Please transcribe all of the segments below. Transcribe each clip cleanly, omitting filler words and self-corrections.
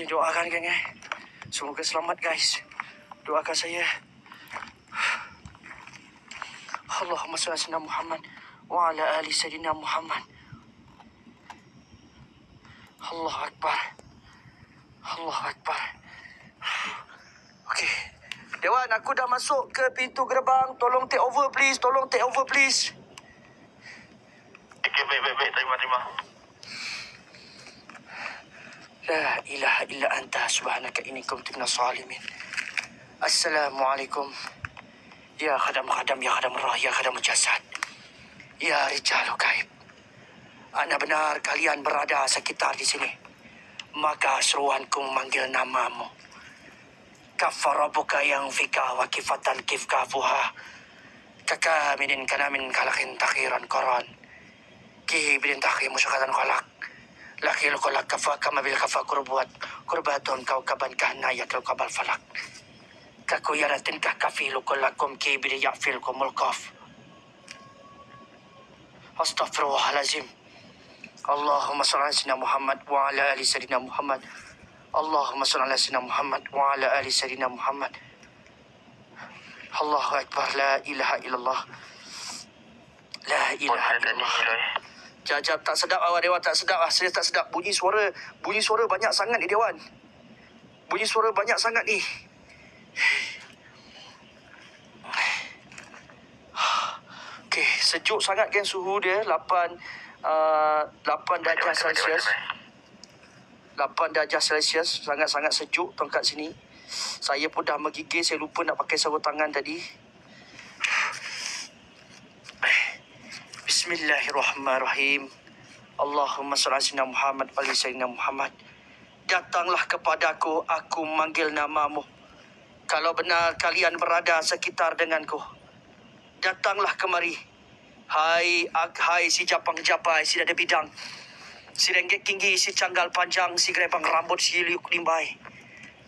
Kita doakan geng eh. Semoga selamat guys. Doakan saya. Allahumma salli ala sayyidina Muhammad wa ala ali sayyidina Muhammad. Allahu akbar. Allahu akbar. Okey. Dewan, aku dah masuk ke pintu gerbang. Tolong take over please. Okey, baik. Terima. La ilaha illa anta subhanaka inni kuntu minaz zalimin. Assalamualaikum. Ya khadam-khadam, ya khadam roh, ya khadam jasad. Ya rijalul gaib. Ana benar kalian berada sekitar di sini. Maka seruanku memanggil namamu. Kafarabuka yang fika wa kifatan kifkafuha. Kaka minin kanamin kalakin takhiran koran. Kihi bidin takhir musyakatan kolak. Laki lu kolak kafa kama bil kafa kurbuat. Kurbatun kau kaban kahna ya kau kabal falak. Kaku yaratin kah kafi lu kolakum ki bidi yakfil kumulkaf. Astaghfirullahalazim. Allahumma salli ala sayyidina Muhammad wa ala ali sayyidina Muhammad. Allahumma salli ala sayyidina Muhammad wa ala ali sayyidina Muhammad. Allahu akbar, la ilaha illallah. La ilaha illallah. Jajap tak sedap awak dewan, tak sedap ah, serius tak sedap. Bunyi suara banyak sangat ni dewan. Okey, sejuk sangat kan suhu dia 8 darjah Celsius. 8 darjah Celsius, sangat-sangat sejuk tuan kat sini. Saya pun dah menggigil, saya lupa nak pakai sarung tangan tadi. Bismillahirrahmanirrahim. Allahumma salli ala sayyidina Muhammad wa ala sayyidina Muhammad. Datanglah kepadaku, aku manggil namamu. Kalau benar kalian berada sekitar denganku, datanglah kemari. Hai si japang-japai, si dada bidang, si renggit tinggi, si canggal panjang, si gerebang rambut, si liuk limbai.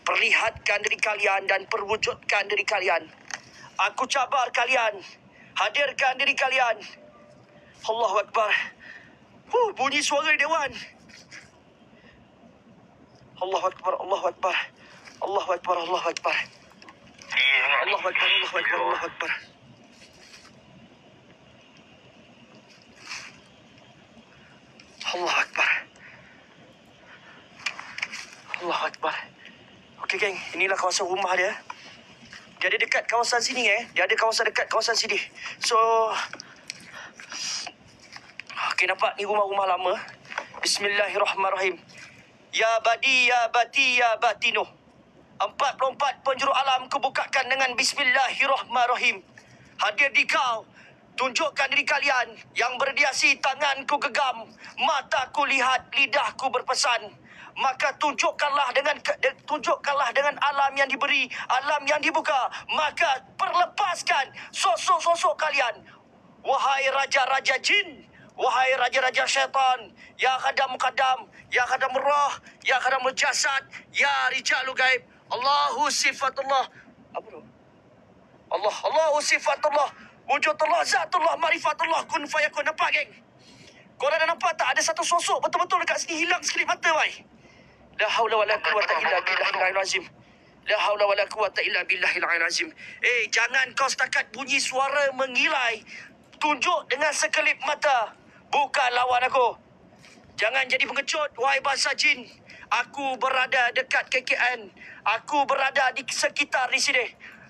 Perlihatkan diri kalian dan perwujudkan diri kalian. Aku cabar kalian. Hadirkan diri kalian. Allahu Akbar. Bunyi suara dewan. Allahu Akbar, Allahu Akbar. Allahu Akbar, Allahu Akbar. Allahu Akbar, Allahu Akbar, Allahu Akbar. Allahu Akbar. Allahu Akbar. Okey geng, inilah kawasan rumah dia. Dia ada dekat kawasan sini Dia ada kawasan dekat kawasan sini. So okey, nampak ni rumah-rumah lama. Bismillahirrahmanirrahim. Ya badi ya bati ya batinu. 44 penjuru alam kubukakan dengan bismillahirrahmanirrahim. Hadir di kau. Tunjukkan diri kalian yang berdiasi, tanganku gegam, mataku lihat, lidahku berpesan. Maka tunjukkanlah dengan alam yang diberi, alam yang dibuka. Maka perlepaskan sosok-sosok kalian. Wahai raja-raja jin, wahai raja-raja syaitan. Ya kadam-kadam, ya kadam roh, ya kadam jasad, ya rijalul gaib. Allahu sifatullah. Apa tu? Allah, Allahu sifatullah. Wujudullah, zatullah, marifatullah, kun fayakun. Nampak geng? Korang dah nampak tak? Ada satu sosok betul-betul dekat sini hilang sekelip mata wai. La haula wala quwwata illa billahil aliyil azim. La haula wala quwwata illa billahil aliyil azim. Jangan kau setakat bunyi suara mengilai. Tunjuk dengan sekelip mata. Bukan lawan aku. Jangan jadi pengecut, wahai bangsa jin. Aku berada dekat KKN. Aku berada di sekitar di sini.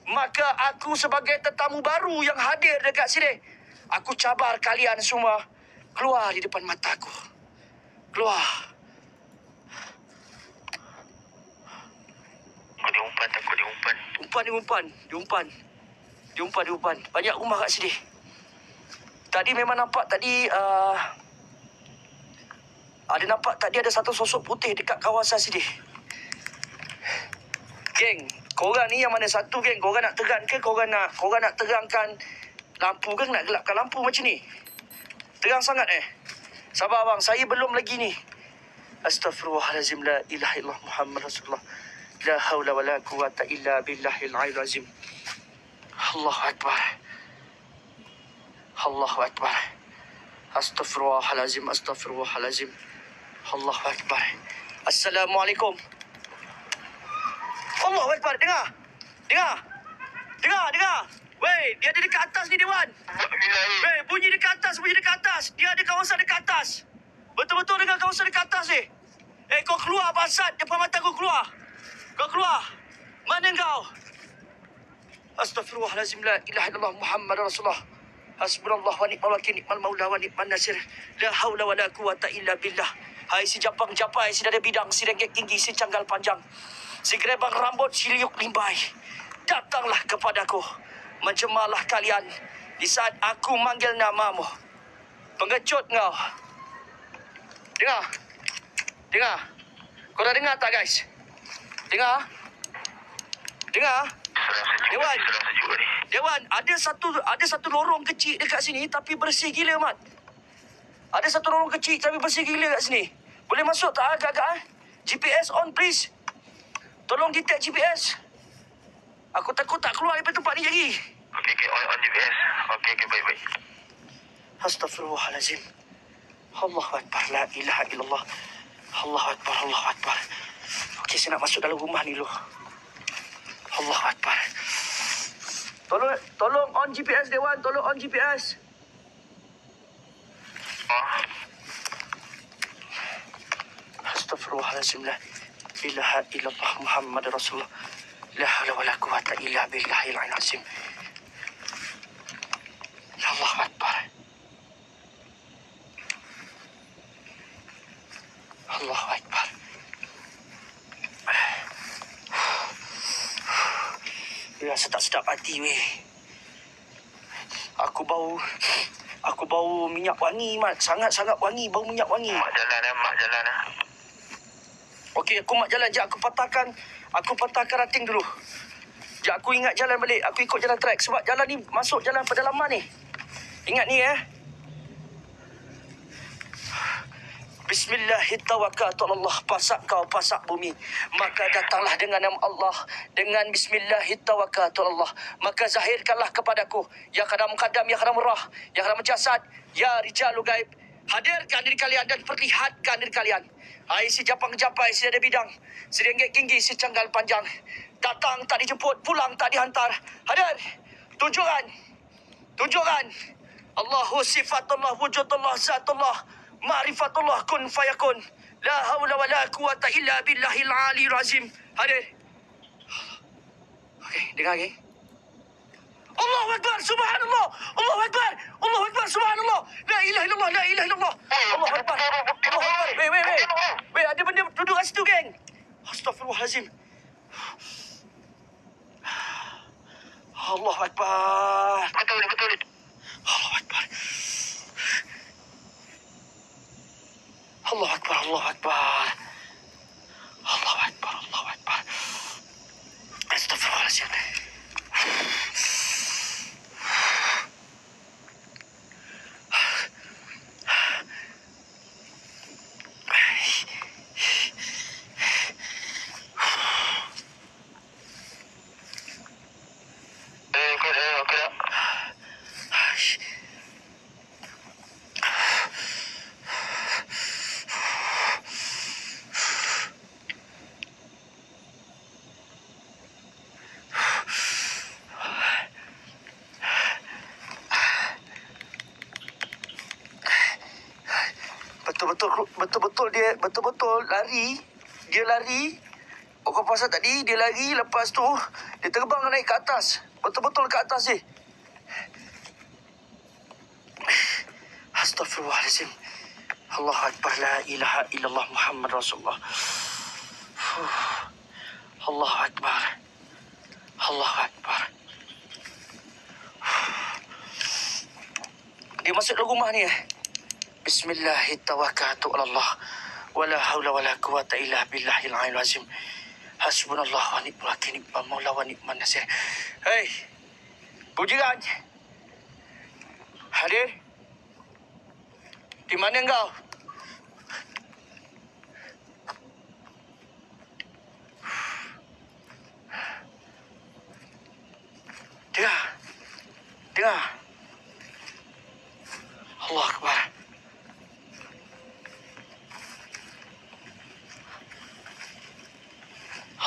Maka aku sebagai tetamu baru yang hadir dekat sini, aku cabar kalian semua. Keluar di depan mataku. Keluar. Diumpan. Banyak rumah kat sini. Tadi memang nampak tadi ada satu sosok putih dekat kawasan sini. Geng, korang ni yang mana satu geng? Korang nak terang ke? Korang nak terangkan lampu ke? Nak gelapkan lampu macam ni? Terang sangat Sabar abang, saya belum lagi ni. Astaghfirullahalazim, la ilaha illallah Muhammad Rasulullah. La haula wala quwwata illa billahil aliyyil azim. Allahu akbar. Allahu akbar. Astaghfirullahalazim. Allahu akbar. Assalamualaikum. Allah, wait, pada tengah. Tengah. Tengah, tengah. Weh, dia ada dekat atas ni, Dewan. Weh, bunyi dekat atas, bunyi dekat atas. Dia ada kawasan dekat atas. Betul-betul dengan kawasan dekat atas ni. Eh, kau keluar, Basad. Depan mata kau keluar. Kau keluar. Mana kau? Astaghfirullahalazim, la ilaha illallah Muhammad Rasulullah. Hasbunallah wa ni'mal wakil, ni'mal maula wa ni'man nasir. La haula wa la quwata illa billah. Hai si japang-japai, si dada bidang, si dengkek tinggi, si canggal panjang, si gerebang rambut, si liuk limbai. Datanglah kepadaku, mencemarlah kalian di saat aku manggil namamu. Pengecut kau. Dengar. Dengar. Kau dah dengar tak, guys? Dengar. Dengar. Dewan. Dewan, ada satu lorong kecil dekat sini tapi bersih gila, Mat. Ada satu lorong kecil tapi bersih gila kat sini. Boleh masuk tak agak-agak? GPS on please. Tolong detect GPS. Aku takut tak keluar daripada tempat ni lagi. Okey, okey, on GPS. Okey, okey, baik-baik. Astaghfirullahalazim. Allahu akbar, la ilaha illallah. Allahu akbar, Allahu akbar. Okey, saya nak masuk dalam rumah ni dulu. Allahu akbar. Tolong on GPS Dewan, tolong on GPS. Astaghfirullahalazim, la ilaha illallah Muhammad Rasulullah. La hawla wa la quwwata illa billahil aliyyil azim. Allahu akbar. Allahu akbar. Rasa tak sedap hati weh. Aku bau minyak wangi, Mat. Sangat-sangat wangi, bau minyak wangi. Mak jalan dah, Mak jalan dah. Okey, aku Mak jalan je. Aku patahkan rating dulu. Sekejap aku ingat jalan balik. Aku ikut jalan trek. Sebab jalan ni masuk jalan pedalaman ni. Ingat ni eh. Bismillahirrahmanirrahim. Pasak kau, pasak bumi. Maka datanglah dengan nama Allah. Dengan Bismillahirrahmanirrahim. Maka zahirkanlah kepadaku. Ya Kadam Kadam, Ya Kadam Rah, Ya Kadam Jasad, Ya Rijalul Gaib. Hadirkan diri kalian dan perlihatkan diri kalian. Hai si japang-japai, si ada bidang, si renggit tinggi, si canggal panjang. Datang tak dijemput, pulang tak dihantar. Hadir, tunjukkan. Tunjukkan. Allahu sifatullah, wujudullah, zatullah. Ma'rifatullah kun fayakun. La hawla wa la quwata illa billahil aliyyil azim. Hadir. Okey, dengar lagi. Allahu akbar, subhanallah. Allahu akbar. Allahu akbar, subhanallah. La ilaha illallah, la ilaha illallah. Allahu akbar. Allahu akbar. Wei, wei, wei. Wei, ada benda duduk kat situ, geng. Astaghfirullahalazim. Allahu akbar. Betul, betul. Allahu akbar. Allahu akbar, Allahu akbar. Allahu akbar, Allahu akbar. Astaghfirullahalazim. Betul-betul dia lari. Kau pasal tadi dia lari, lepas tu dia terbang naik ke atas. Betul-betul ke atas dia. Astaghfirullahalazim. Allahu akbar, la ilaha illallah Muhammad Rasulullah. Allahu akbar. Allahu akbar. Dia masuk dalam rumah ni eh. Bismillahirrahmanirrahim. Tawakkaltu 'ala Allah. Wala haula wala quwwata illa billahil aliyyil azim. Hasbunallah wa ni'mal wakil, ni'mal maula wa ni'man nasir. Hei. Bujiran. Hadir. Di mana engkau? Dengar. Dengar. Allahu akbar.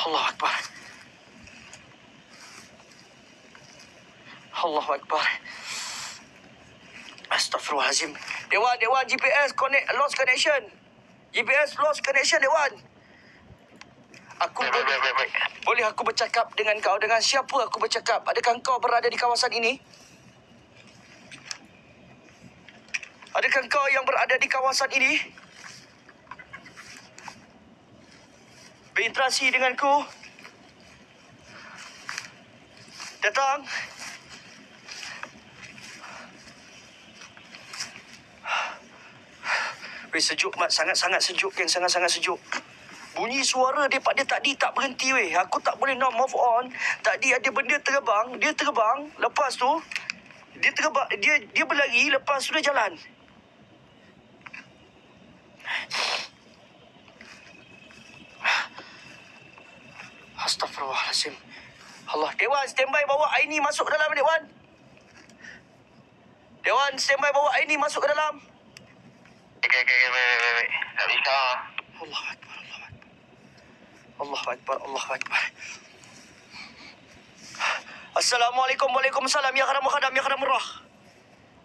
Allahu akbar. الله أكبر. Astaghfirullahaladzim. Dewan, Dewan, GPS connect, lost connection. GPS lost connection, Dewan. Aku baik. Boleh aku bercakap dengan kau? Dengan siapa aku bercakap? Adakah kau berada di kawasan ini? Adakah kau yang berada di kawasan ini? Berinteraksi denganku. Datang. Weh, sejuk Mat, sangat-sangat sejuk, geng, sangat-sangat sejuk. Bunyi suara daripada tadi tak berhenti weh. Aku tak boleh now move on. Tadi ada benda terbang, dia terbang, lepas tu dia terbang, dia berlari, lepas tu dia jalan. Astaghfirullahalazim. Allah, Dewan standby bawa Aini masuk ke dalam, Dewan. Dewan standby bawa Aini masuk ke dalam. Okey. Tak bisa. Allahu Akbar. Assalamualaikum, waalaikumsalam. Ya khadam, khadam, ya khadam roh.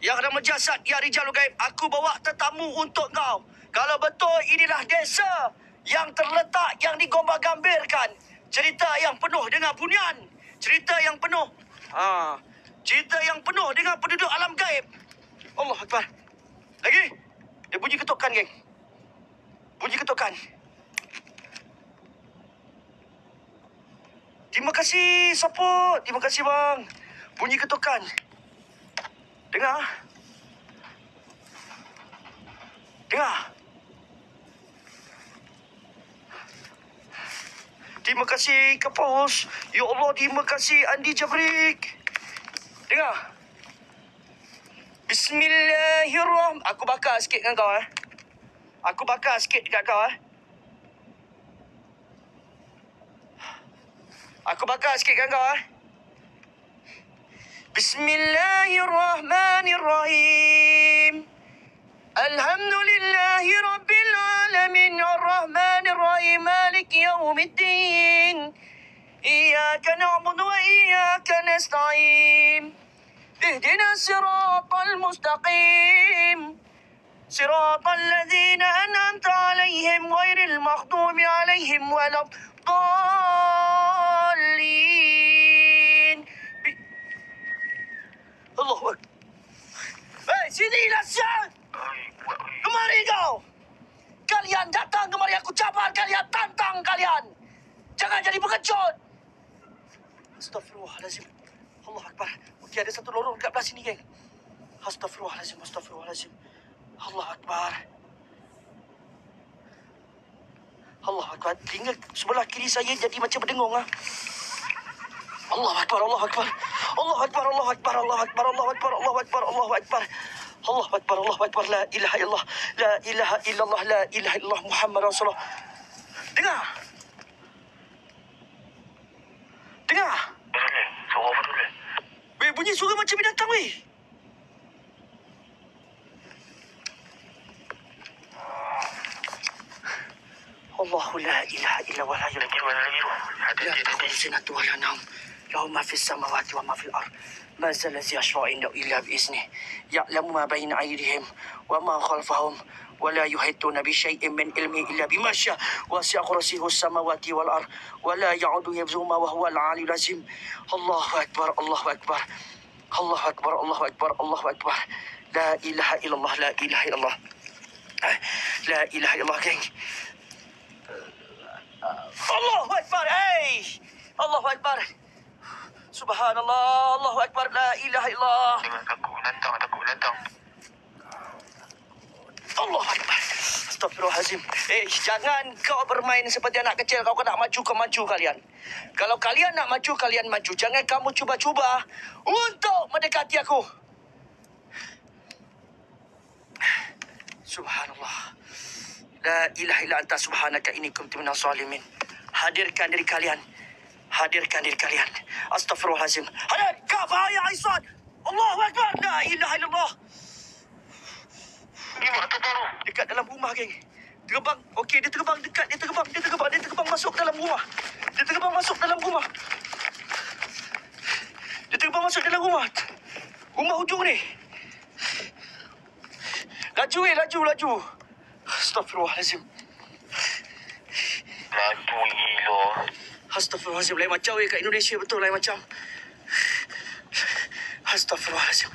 Ya khadam jasad, ya rijalul gaib. Aku bawa tetamu untuk kau. Kalau betul inilah desa yang terletak, yang digombang-gambirkan. Cerita yang penuh dengan bunian. Cerita yang penuh dengan penduduk alam gaib. Allahu Akbar. Lagi? Dia bunyi ketukan, geng. Bunyi ketukan. Terima kasih, support. Terima kasih, bang. Bunyi ketukan. Dengar. Terima kasih, Kapos. Ya Allah, terima kasih, Andi Jabrik. Dengar. Bismillahirrahmanirrahim. Aku bakar sikit dengan kau, eh. Aku bakar sikit dekat kau, eh. Aku bakar sikit dengan kau, eh. Bismillahirrahmanirrahim. Alhamdulillahi rabbil alamin. Ar-Rahmanirrahim. Maliki yawmiddin. Iyyaka na'budu wa iyyaka nasta'in. اهدنا الصراط المستقيم صراط الذين أنعمت عليهم غير المغضوب عليهم ولا الضالين. الله أكبر. Hei, sinilah siang. Kemari kau. Kalian datang kemari, aku cabar kalian, tantang kalian. Jangan jadi pengecut. Astaghfirullahaladzim. Allah Akbar. Okey, ada satu lorong dekat belah sini, geng. Astaghfirullahalazim. Allah Akbar. Allah Akbar. Telinga sebelah kiri saya jadi macam berdengung, ah. Allah Akbar. La ilaha illallah. La ilaha illallah Muhammad Rasulullah. Dengar. Weh, bunyi suara macam binatang, weh. Allahu la ilaha illa wa la ilaha illa nam. Lahu ma fis samawati wa ma fil ard. Ma zalazi ashra'in illa bi'izni. Ya'lamu ma bayna aydihim wa ma khalfahum. ولا يحيطون بشيء من علمه إلا بما شاء وسع كرسيه السماوات والأرض ولا يعوده حفظهما وهو العلي العظيم. الله أكبر. لا إله إلا الله. الله أكبر. أي الله أكبر. سبحان الله. الله أكبر. لا إله إلا الله. Allah Akbar. Astaghfirullahalazim. Jangan kau bermain seperti anak kecil. Kau nak maju, kau maju kalian. Kalau kalian nak maju, kalian maju. Jangan kamu cuba-cuba untuk mendekati aku. Subhanallah. La ilaha illa anta subhanaka inni kuntu minaz zalimin. Hadirkan diri kalian. Astaghfirullahalazim. Hadir. Kafaya Aisyat. Allahu Akbar. La ilaha illallah. Dekat dalam rumah, geng. Terbang. Okey, dia terbang dekat. Dia terbang masuk dalam rumah. rumah ujung ni. Laju. Astaghfirullahalazim. Laju gila. Astaghfirullahalazim, lain macam kat Indonesia, betul lain macam. Astaghfirullahalazim.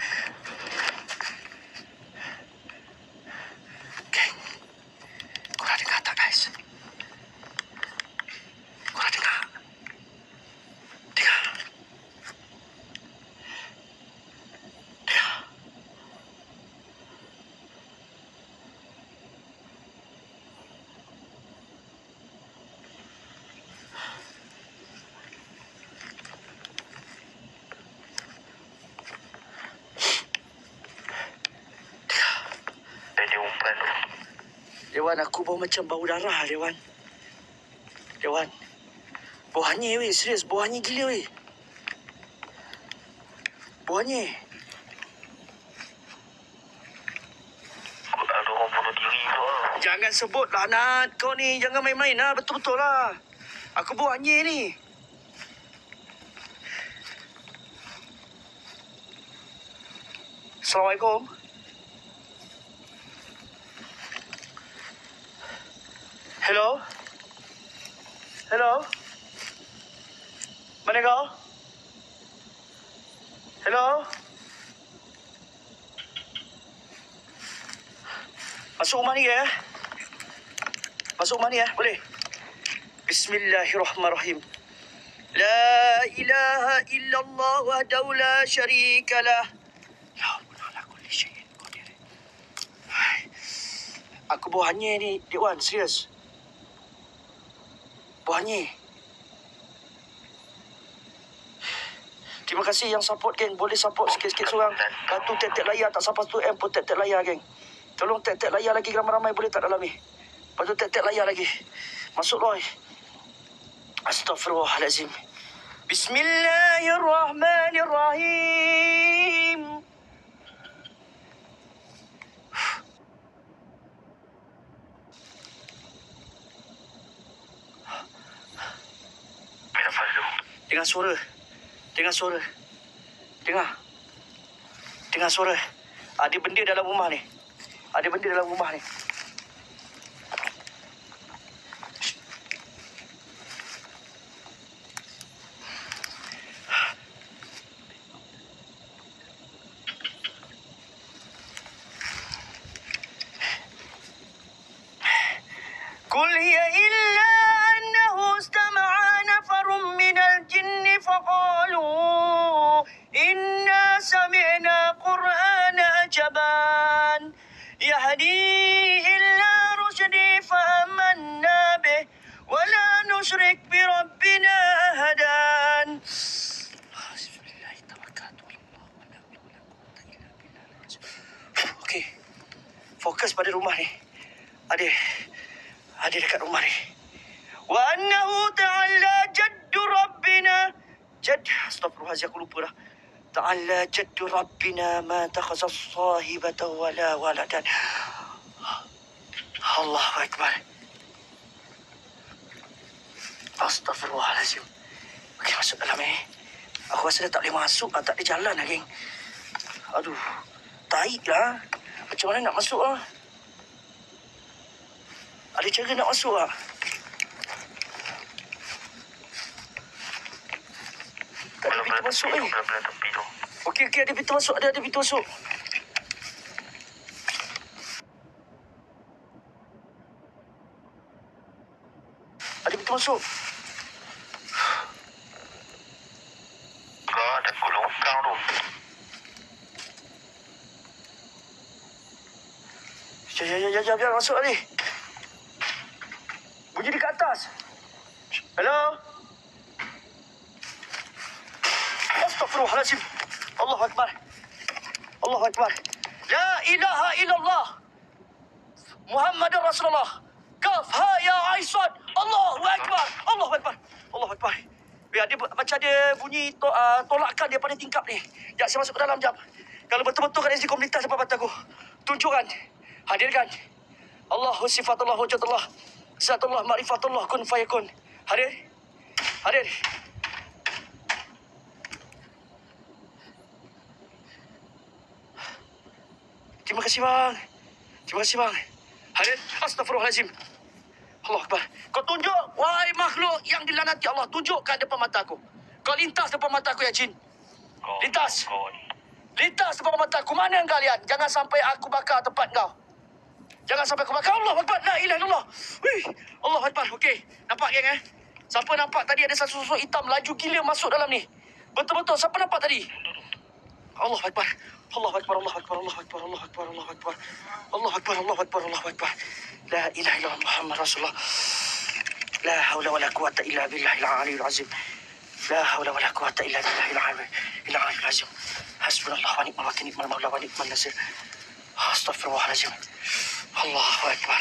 Dewan, aku bau macam bau darah, Dewan. Dewan, bau hanyir weh, serius. Bau hanyir gila weh. Bau hanyir. Ada orang bunuh diri tu. Jangan sebut lah, Nat. Kau ni jangan main-main lah. Betul-betul lah. Aku bau hanyir ni. Assalamualaikum. Hello? Mana kau? Hello? Masuk rumah ni ya? Masuk rumah ni ya? Boleh? Bismillahirrahmanirrahim. La ilaha illallah wahdahu la syarika lah. Aku bawa hanyir ni, Dewan, serius. Buahnya. Terima kasih yang support, geng. Boleh support sikit-sikit seorang. Batu tetek layar tak sampai 1M pun tetek layar, geng. Tolong tetek layar lagi ramai-ramai boleh tak dalam ni? Batu tetek layar lagi. Masuk, Loy. Astaghfirullahalazim. Bismillahirrahmanirrahim. Dengar suara. Dengar suara. Ada benda dalam rumah ni. Qul hiya illa annahu istama'a nafarun minal jinni faqalu inna sami'na qur'ana ajaban yahdi illa rushdi fa'amanna bih wa la nushrik bi rabbina ahadan. Okey. Fokus pada rumah ni. Ada dekat rumah ni. Wa annahu ta'ala jaddu rabbina Astaghfirullahaladzim, aku lupa dah. Ta'ala jaddu rabbina ma takhazas sahibata wala waladan. Allahu Akbar. Astaghfirullahaladzim. Okey, masuk dalam ni. Aku rasa dia tak boleh masuk lah. Tak ada jalan lah, geng. Aduh. Taik lah. Macam mana nak masuk lah? Ada cara nak masuk tak? Tak ada pintu masuk ni. Okey, ada pintu masuk. Ada pintu masuk. Kau ada golong kau tu. Jom, masuk ni. Bunyi dekat atas. Hello? Astaghfirullahaladzim. Allahu Akbar. La ilaha illallah. Muhammadur Rasulullah. Kaf ha ya Aisyad. Allahu Akbar. Allahu Akbar. Weh, ada macam ada bunyi tolakan daripada tingkap ni. Sekejap, saya masuk ke dalam, sekejap. Kalau betul-betul kat sini komunitas depan mata aku. Tunjukkan. Hadirkan. Allahu sifatullah wujudullah. Zatullah, ma'rifatullah, kun fayakun. Hadir. terima kasih bang. Hadir, astagfirullahaladzim. Allah Akbar. Kau tunjuk, wahai makhluk yang dilanati Allah. Tunjukkan depan mata aku. Kau lintas depan mata aku, ya jin. Lintas. Lintas depan mata aku. Mana kalian? Jangan sampai aku bakar tempat kau. Jangan sampai aku bakar. Allah Akbar. La ilaha illallah. Wih. Allah Akbar. Okey. Nampak, geng, eh? Siapa nampak tadi ada satu sosok hitam laju gila masuk dalam ni? Betul-betul. Siapa nampak tadi? Allah Akbar. Allah Akbar. Allah Akbar. Allah Akbar. Allah Akbar. Allah Akbar. Allah Akbar. Allah Akbar. Allah Akbar. La ilaha illallah Muhammad Rasulullah. La hawla wa la quwata illa billahil aliyyil azim. لا حول ولا قوة إلا بالله العلي العظيم. حسبنا الله ونعم الوكيل ونعم المولى ونعم النصير. أستغفر الله العظيم. الله أكبر.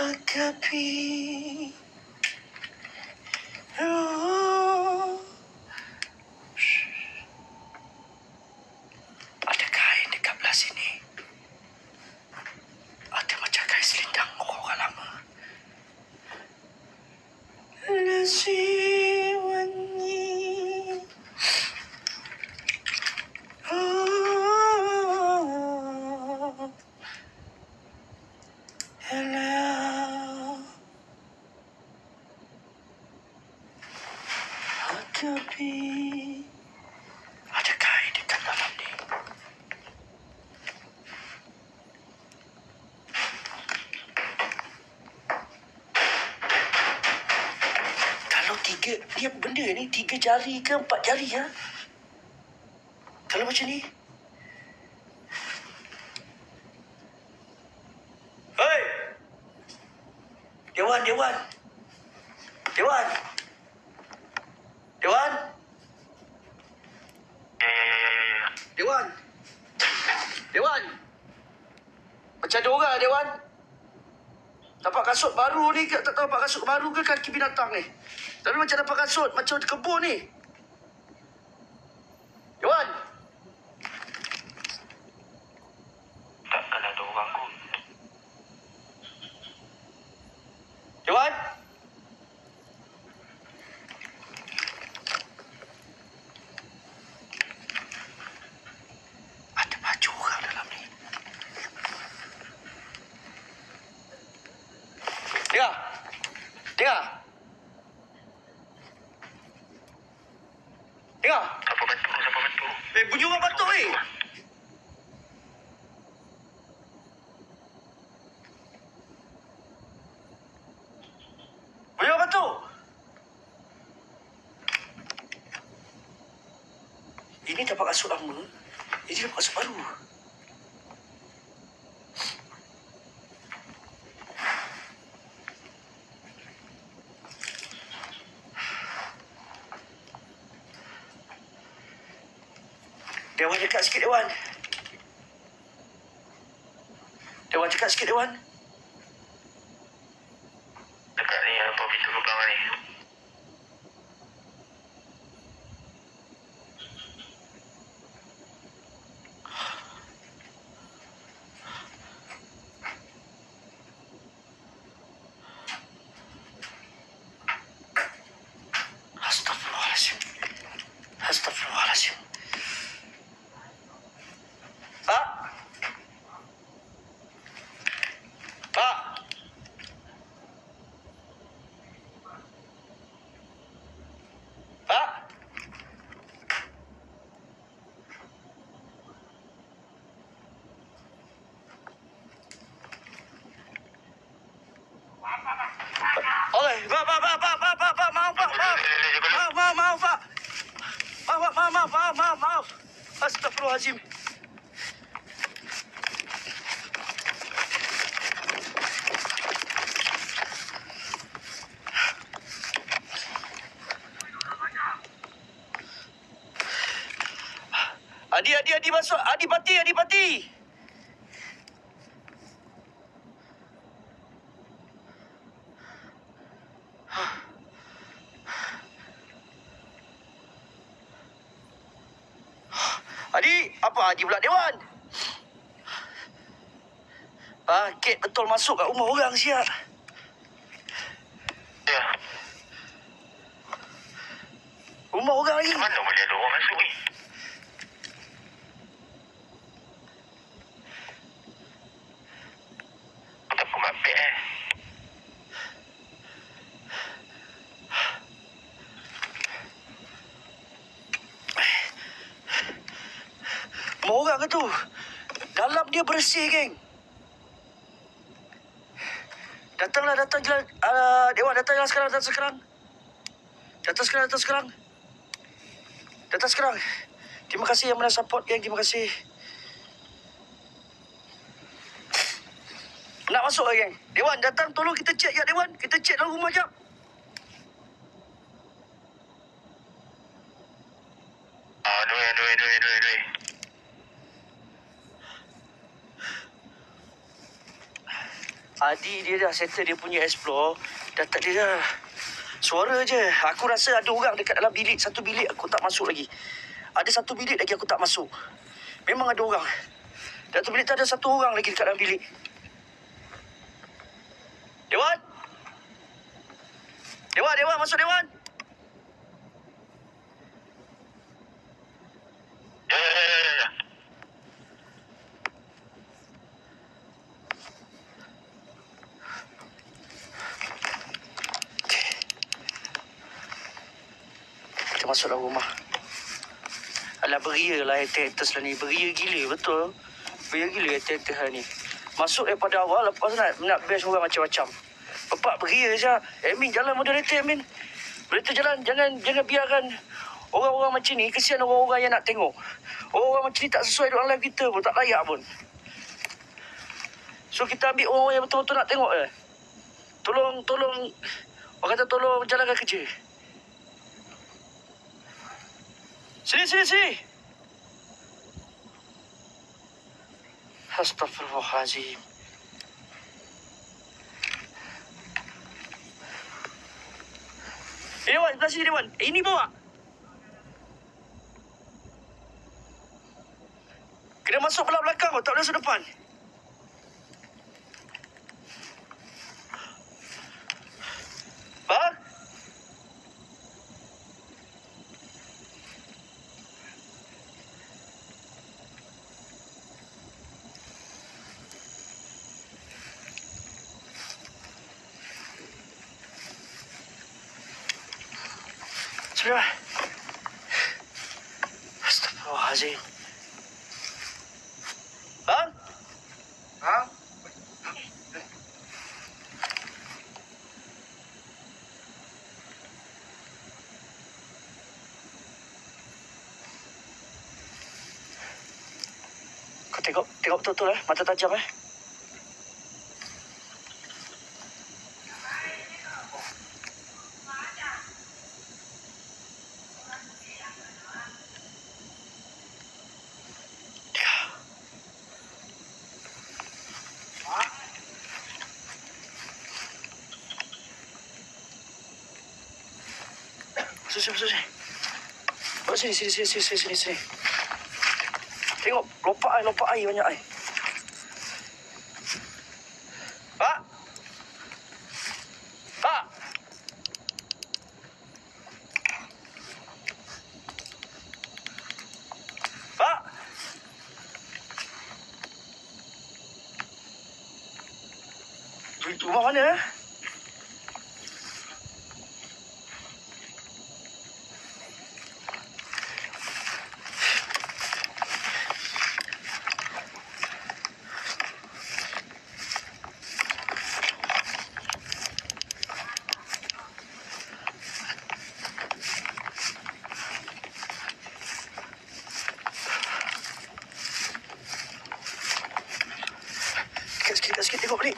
Akapi ada kain dekat belah sini. Ada macam kain selendang orang lama. Ada kain dekat dalam ni. Kalau tiga, dia benda ni tiga jari ke empat jari ya? Kalau macam ni. Hei! Dewan, Dewan. Dewan. Dewan. Dewan. Dewan. Macam ada orang, Dewan. Dapat kasut baru ni ke? Tak tahu dapat kasut baru ke kaki binatang ni? Tapi macam dapat kasut, macam kebun ni. Dewan. Takkan ada orang kot. Dewan. Dengar. Dengar. Dengar. Siapa bantu? Siapa bantu? Eh, bunyi orang bantu, eh. Bunyi orang bantu. Ini dapat kasut lama. Ini dapat kasut baru. Dewan dekat sikit, Dewan. Dewan dekat sikit, Dewan. Dekat ni, apa pintu belakang ni? Astaghfirullahaladzim. Astaghfirullahaladzim. Adi masuk. Adi parti. Adi, apa Adi pula Dewan? Paket betul masuk kat rumah orang siar. Ya. Rumah orang lagi. Mana boleh ada orang masuk ni? Orang itu dalam dia bersih, geng. Datang jelah. Dewan datang sekarang. Terima kasih yang mana support, geng. Terima kasih. Nak masuk, geng. Dewan datang, tolong kita cek ya, Dewan. Kita cek dalam rumah jap. Aduh. Adi dia dah settle dia punya explore. Dah tak ada dah. Suara je. Aku rasa ada orang dekat dalam bilik. Satu bilik aku tak masuk lagi. Ada satu bilik lagi aku tak masuk. Memang ada orang. Dalam tu bilik tu ada satu orang lagi dekat dalam bilik. Dewan. Masuk, Dewan. Ya. Masuk dalam rumah. Alah, beria lah haters lah ni. Beria gila, betul. Beria gila haters lah ni. Masuk daripada awal, lepas nak bash orang macam-macam. Bapak beria je. Admin, jalan moderator, Admin. Moderator jalan, jangan biarkan orang-orang macam ni. Kesian orang-orang yang nak tengok. Orang-orang macam ni tak sesuai dengan live kita pun. Tak layak pun. So, kita ambil orang-orang yang betul-betul nak tengok je. Tolong. Orang kata tolong jalankan kerja. Sini. Astaghfirullahaladzim. Dewan, sebelah sini, Dewan. Ini bawa. Kena masuk belah belakang, tak boleh masuk depan. Bang? Sudah. Astaghfirullahaladzim. Bang? Kau tengok betul-betul mata tajam Susah. Oh, sini. Tengok, lompat air banyak air. Pak! Rumah mana? Sikit tengok balik.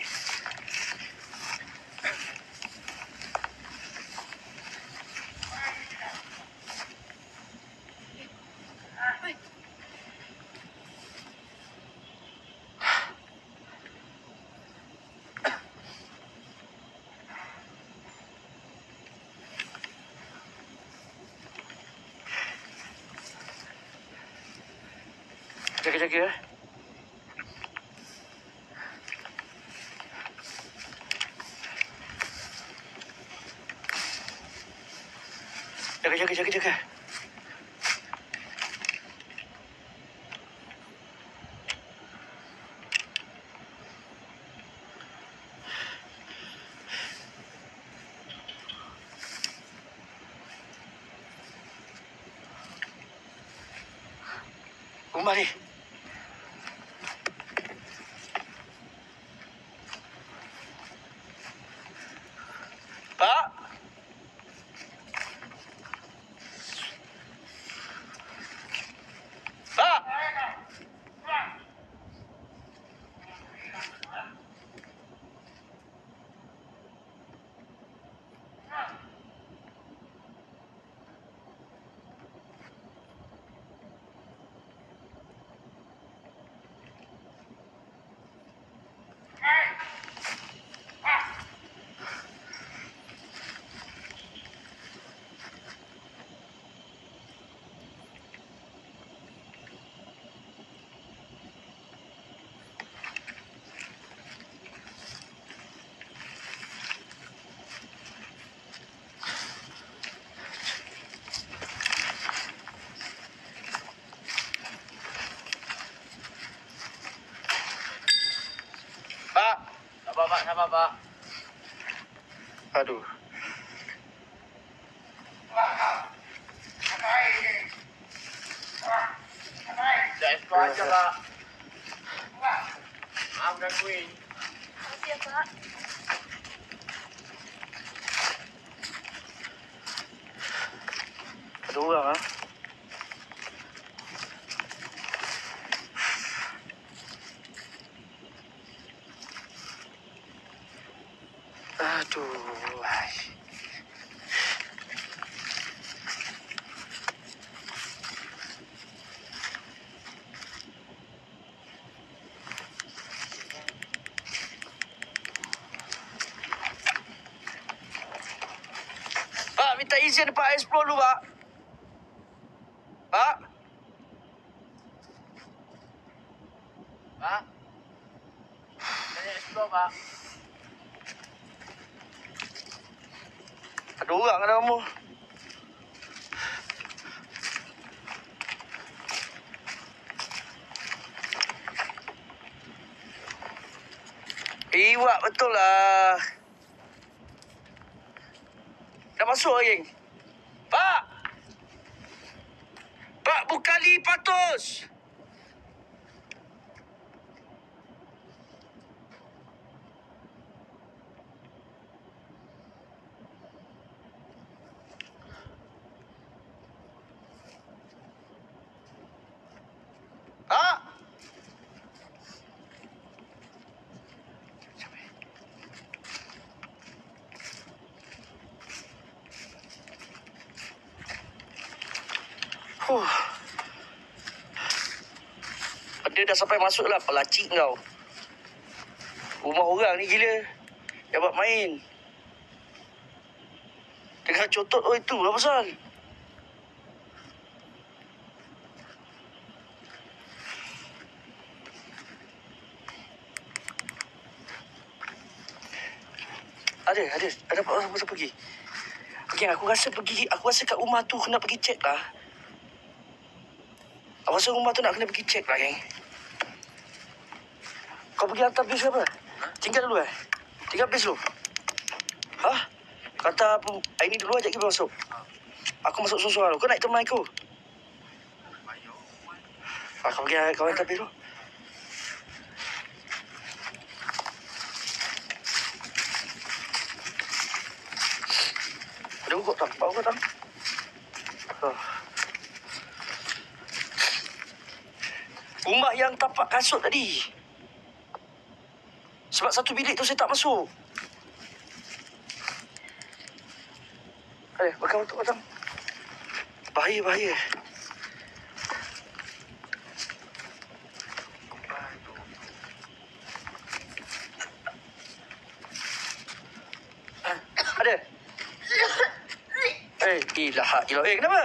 كده كده كده كده كده Mari. Pak. Pak. Sabar Pak. Aduh. Dah esok aja Pak. Maaf gangguin. Makasih ya Pak. Ada orang ah. Aduh, Pak, minta izin Pak explore dulu Pak. Pak. Pak. Saya explore Pak. Ada orang ada kamu. Iwak betul lah. Dah masuk lagi. Pak! Pak, buka li patus! Dia dah sampai masuklah pelacik kau. Rumah orang ni gila. Dia buat main. Tengah cotot oh itu lah pasal. Ada apa-apa pergi. Okey, aku rasa kat rumah tu kena pergi cek lah. Aku rasa rumah tu nak kena pergi cek lah, geng. Kau pergi hantar bis ke apa? Tinggal dulu, Tinggal bis dulu. Hah? Kata ini dulu, sekejap kita masuk. Aku masuk suara-suara. Kau nak teman aku? Kau pergi hantar bis dulu. Ada ugut tak? Pak ugut tak? Rumah yang tapak kasut tadi. Sebab satu bilik tu saya tak masuk. Aduh, bakal. Bahaya. Ada? Kenapa?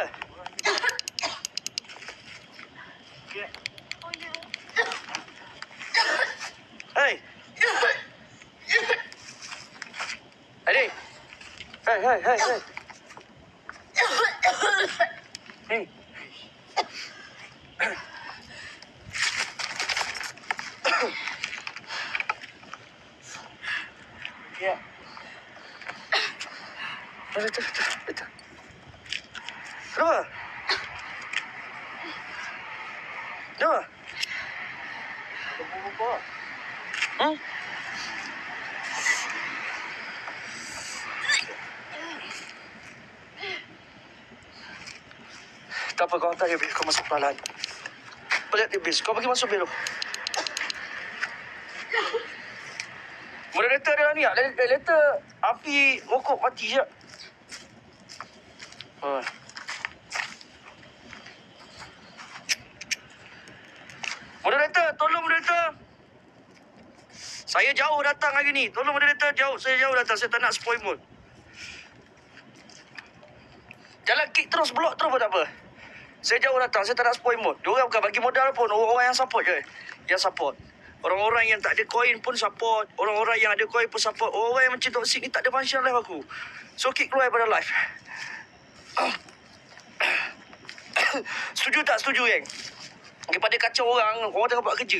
Oh, ya. هاي يا ولا تفتح بتا روح روح ها tapos ko tayo bilis ko masuk na lahat. Pagkat ibis ko, bagi masuk bilo. Mula letter ni lah, letter api mokok mati je. Oh. Moderator, tolong moderator. Saya jauh datang hari ni. Tolong moderator jauh, saya jauh datang. Saya tak nak spoil mood. Jalan kick terus, blok terus pun tak apa. Saya jauh datang, saya tak nak spoil mood. Diorang bukan bagi modal pun. Orang-orang yang support je. Yang support. Orang-orang yang tak ada coin pun support. Orang-orang yang ada coin pun support. Orang yang macam toxic ni tak ada function live aku. So, kick keluar daripada live. Setuju tak setuju, geng? Kepada kacau orang, orang tengah buat kerja.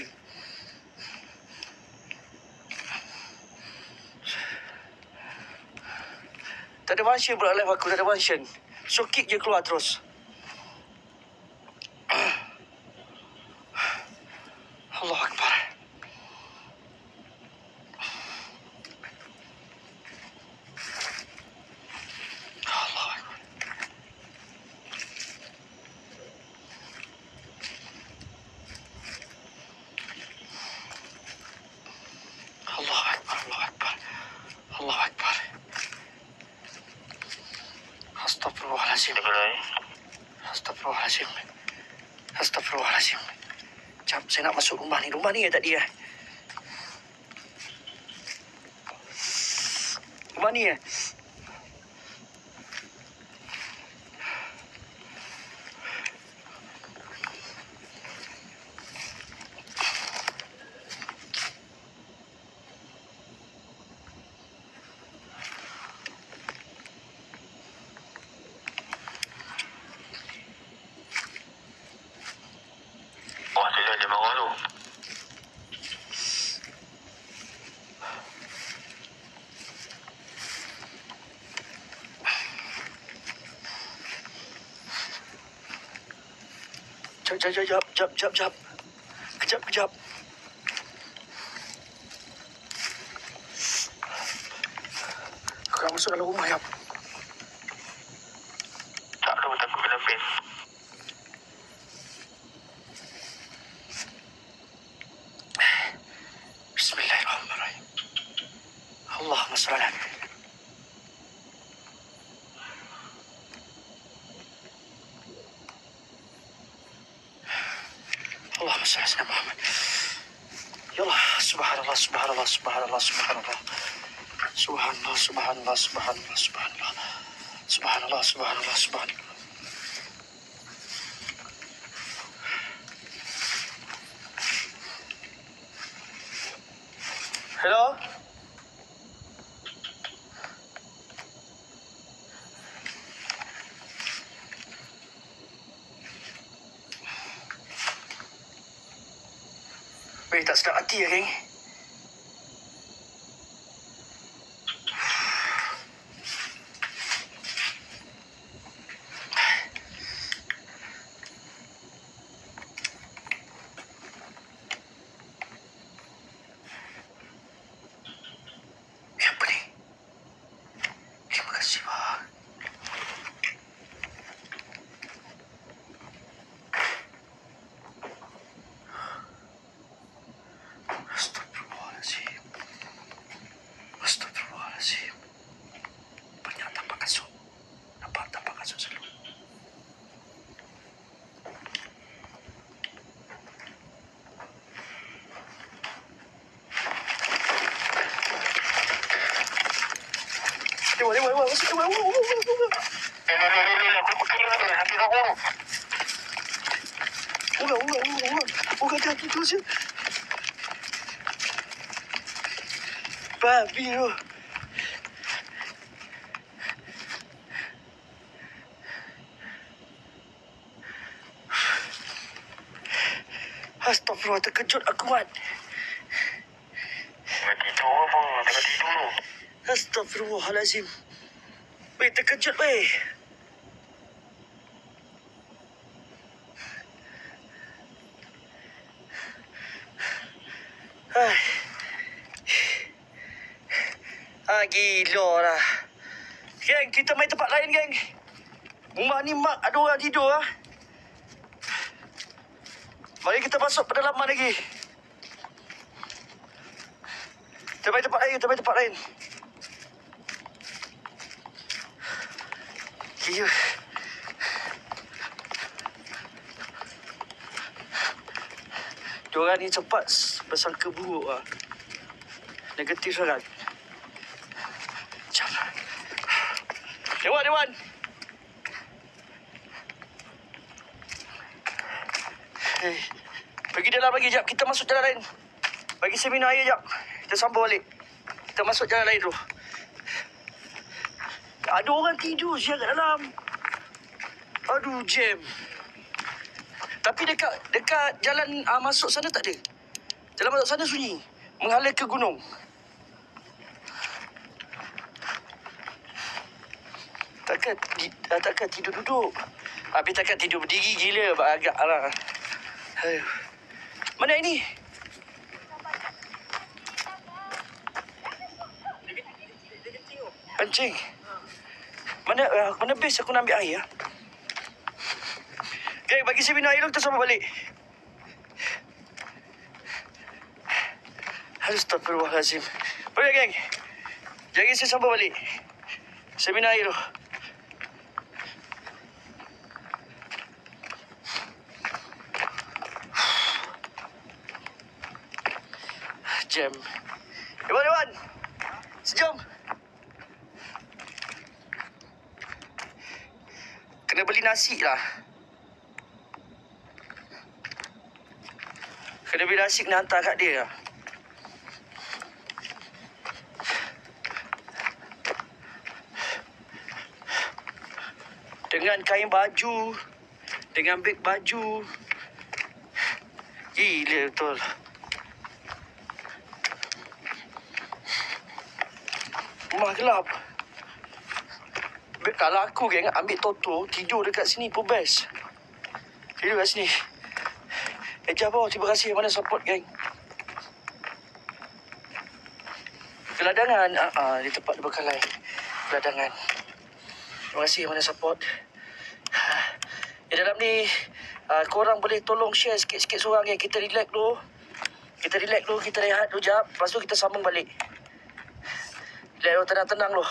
Tak ada function pula live aku, tak ada function. So, kick je keluar terus. Allah Akbar. Astagfirullahaladzim. Jap, saya nak masuk rumah ni. Rumah ni ya tadi ya? Rumah ni ya? Jap. Kejap. Kau masuk dalam rumah, Jap. Tak tahu tak kena pin. Bismillahirrahmanirrahim. Allahumma salli ala Nabi. سيدنا محمد يلا سبحان الله سبحان الله سبحان الله سبحان الله سبحان الله سبحان الله سبحان الله سبحان الله سبحان الله سبحان الله سبحان الله هلو tak sedap hati ya, geng. Siapa ni? Terima kasih, Pak. Babi tu. Astagfirullah, terkejut aku, Wan. Tidur apa? Tengah tidur. Astagfirullahalazim. Weh, terkejut, weh. Gila lah. Geng, kita main tempat lain, geng. Rumah ni mak ada orang tidur lah. Mari kita masuk pedalaman lagi. Kita main tempat lain, kita main tempat lain. Gila. Diorang ni cepat bersangka buruk lah. Negatif sangat. Dewan, Dewan. Hey, pergi dalam lagi jap. Kita masuk jalan lain. Bagi saya minum air jap. Kita sambung balik. Kita masuk jalan lain tu. Ada orang tidur siang kat dalam. Aduh, jam. Tapi dekat jalan masuk sana tak ada. Jalan masuk sana sunyi. Mengalir ke gunung. Takkan tidur duduk. Habis takkan tidur berdiri, gila. Agak arah. Mana ini? Kencing. Mana bes aku nak ambil air? Ya? Okay, bagi saya minum air dulu, kita sambung balik. Astagfirullahalazim. Boleh, geng? Jangan saya sambung balik. Saya minum air dulu. Jam. Dewan, Dewan. Sejam. Kena beli nasi lah. Kena beli nasi, kena hantar kat dia lah. Dengan kain baju. Dengan beg baju. Gila betul. Rumah gelap. Kalau aku kan ambil Toto, tidur dekat sini pun best. Tidur dekat sini. Jabar, terima kasih mana support, geng. Keladangan. Di tempat berkalai. Keladangan. Terima kasih mana support. Di dalam ni, korang boleh tolong share sikit-sikit seorang, geng. Kita relax dulu. Kita relax dulu, kita rehat dulu jap. Lepas tu kita sambung balik. Dia tenang-tenang loh.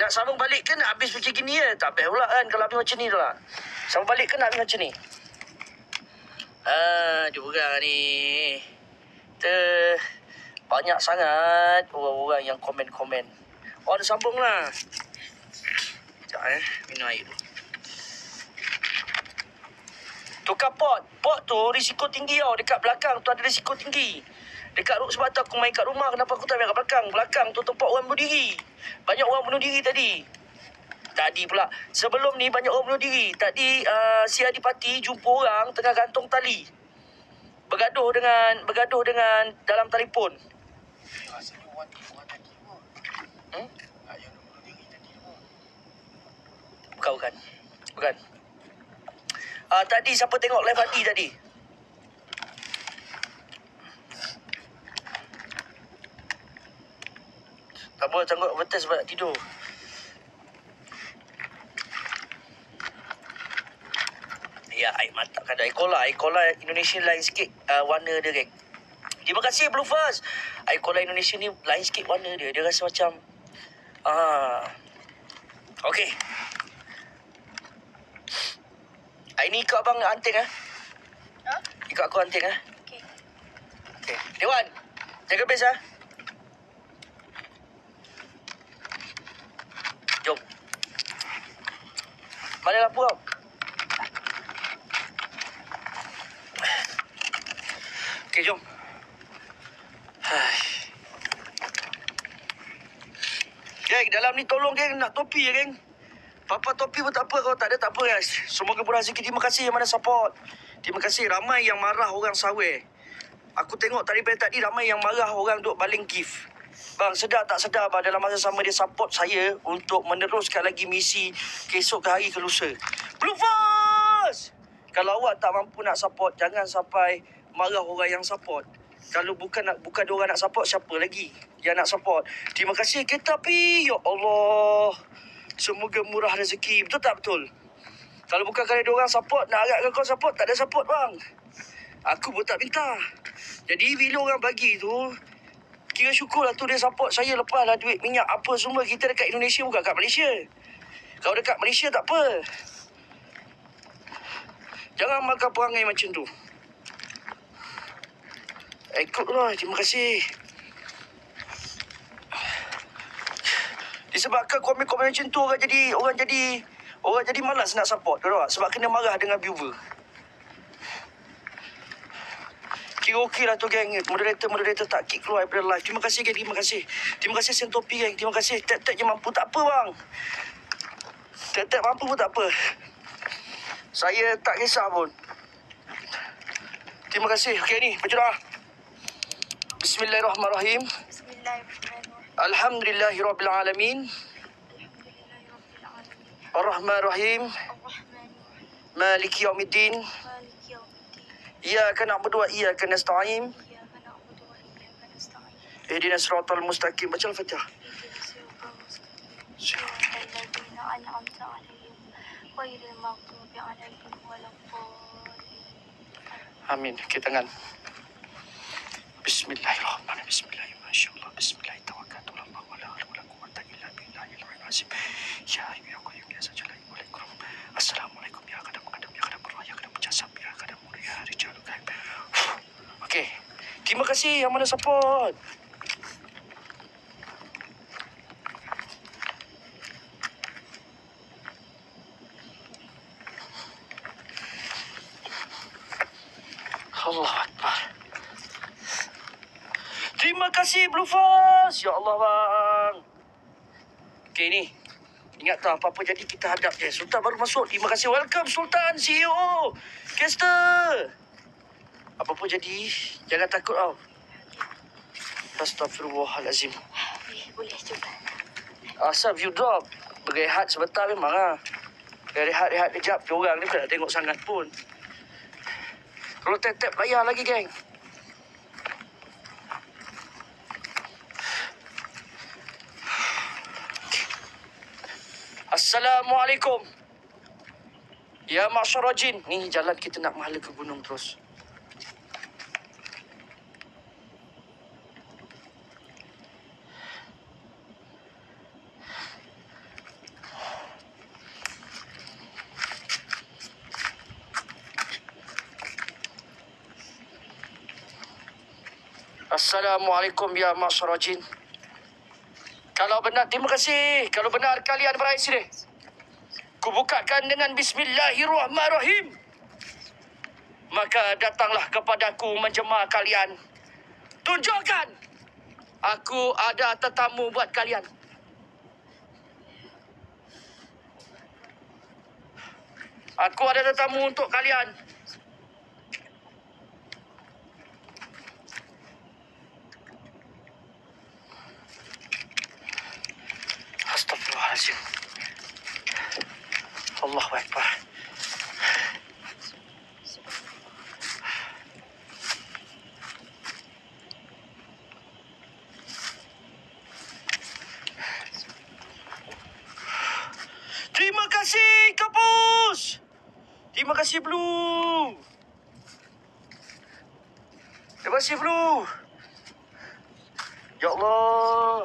Nak sambung balik ke nak habis macam gini ya? Tak baik pula kan kalau habis macam ni tu lah. Sambung balik ke nak habis macam ni? Dia orang ni. Banyak sangat orang-orang yang komen-komen. Oh, ada sambung lah. Sekejap minum air tu. Tukar pot. Pot tu risiko tinggi tau. Dekat belakang tu ada risiko tinggi. Dekat ruk sebab aku main kat rumah, kenapa aku tak main kat belakang? Belakang tu tempat orang bunuh diri. Banyak orang bunuh diri tadi. Tadi pula. Sebelum ni banyak orang bunuh diri. Tadi si Adipati jumpa orang tengah gantung tali. Bergaduh dengan dalam telefon. Rasanya orang tadi pun. Yang bunuh diri tadi pun. Bukan. Tadi siapa tengok live Hadi tadi? Tak boleh tanggut betul sebab tidur. Ya, air mata kan ada. Air cola Indonesia lain sikit warna dia, geng. Terima kasih, Blue Fast. Air cola Indonesia ni lain sikit warna dia. Dia rasa macam... Okey. Hari ni ikut abang anting, ah? Ha? Ikut aku anting, ah? Okey. Okey. Dewan, jaga base, ah? Jom. Mana lapuk kau? Okey, jom. Geng, dalam ni tolong, geng. Nak topi ya, geng. Papa topi pun tak apa. Kalau tak ada, tak apa, guys. Semoga berhasil. Terima kasih yang mana support. Terima kasih. Ramai yang marah orang sawah. Aku tengok tadi ramai yang marah orang duk baling gift. Bang, sedar tak sedar bang, dalam masa sama dia support saya untuk meneruskan lagi misi Esok ke Hari ke Lusa. Blue Force! Kalau awak tak mampu nak support, jangan sampai marah orang yang support. Kalau bukan diorang nak support, siapa lagi yang nak support? Terima kasih kereta api. Ya Allah. Semoga murah rezeki. Betul tak betul? Kalau bukan kerana diorang support, nak harapkan kau support, tak ada support bang. Aku pun tak minta. Jadi, bila orang bagi tu, kira syukurlah tu dia support saya. Lepaslah duit, minyak, apa semua kita dekat Indonesia, bukan dekat Malaysia. Kalau dekat Malaysia, tak apa. Jangan makan perangai macam tu. Ikutlah. Terima kasih. Disebabkan komen-komen macam tu, orang jadi malas nak support. Sebab kena marah dengan viewer. Kira okey lah tu, geng. Moderator tak kick keluar daripada live. Terima kasih, geng. Terima kasih. Terima kasih, Sentopi, geng. Terima kasih. Tap-tap je mampu. Tak apa, bang. Tap-tap mampu pun tak apa. Saya tak kisah pun. Terima kasih. Okey ni, berdoa. Bismillahirrahmanirrahim. Bismillahirrahmanirrahim. Alhamdulillahirabbil alamin. Arrahmanir rahim. Maliki yaumiddin. إياك نعبد وإياك نستعين اهدنا الصراط المستقيم. Baca Al-Fatihah. Amin. Okey, tangan. Bismillahirrahmanirrahim. Bismillahirrahmanirrahim. Masyaallah. Bismillahirrahmanirrahim. Tawakkaltu 'alallah wa la hawla wa la quwwata illa billahil aliyyil azim. Ya ayyuhal qayyum ya sajjalal mulkum. Assalamualaikum ya qadam ya qadam ya qadam jasab ya qadam. Okey. Terima kasih yang mana support. Allahu Akbar. Terima kasih Blue Force. Ya Allah bang. Okey ni. Ingat tak apa-apa jadi kita hadap je. Sultan baru masuk. Terima kasih. Welcome Sultan, CEO, caster. Apa-apa jadi, jangan takut tau. Astaghfirullahalazim. Boleh cuba. Asal view drop. Berehat sebentar memang lah. Rehat-rehat kejap. Diorang ni bukan nak tengok sangat pun. Kalau tap-tap layar lagi, geng. Assalamualaikum. Ya ma'syara jin. Ni jalan kita nak mahala ke gunung terus. Assalamualaikum ya ma'syara jin. Kalau benar, terima kasih. Kalau benar kalian berisi deh. Kubukakan dengan Bismillahirrahmanirrahim. Maka datanglah kepadaku menjema kalian. Tunjukkan. Aku ada tetamu buat kalian. Aku ada tetamu untuk kalian. Allahu Akbar. Terima kasih Kapus. Terima kasih Blue. Terima kasih Blue. Ya Allah.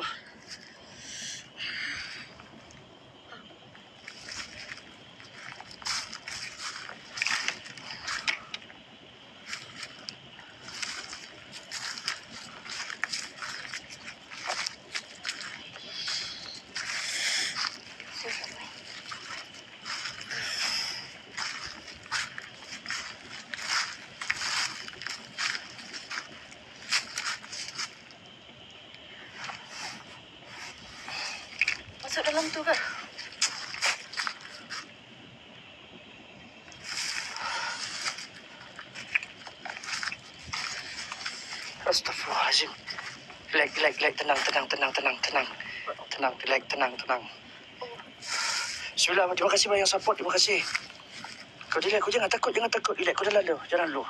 Pilek, tenang, Pilek, tenang. Bismillah, terima kasih banyak support, terima kasih. Kau relax, kau jangan takut. Relax, kau jalan dulu.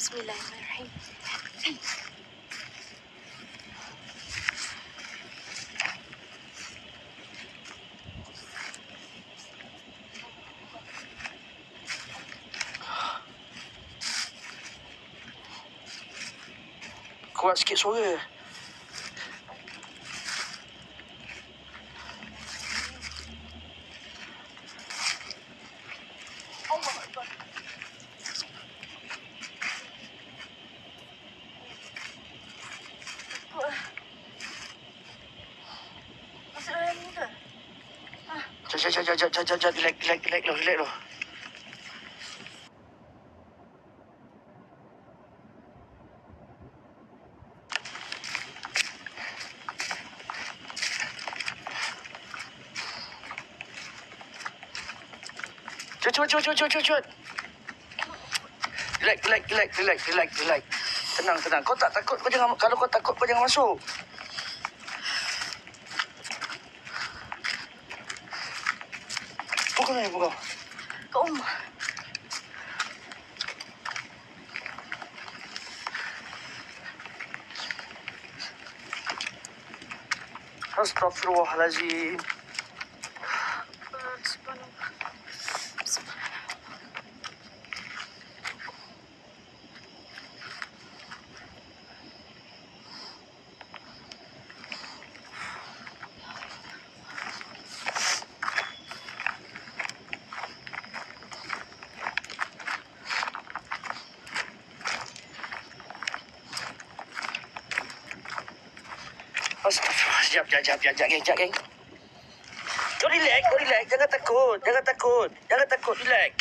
Bismillahirrahmanirrahim. Kuat sikit suara. Jom, relax. Cucut. Relax. Tenang. Kau tak takut, kau jangan. Kalau kau takut, kau jangan masuk. Pukul. Kau Umar. Astaghfirullahaladzim. Sekejap, geng. Kau relax. Jangan takut, relax.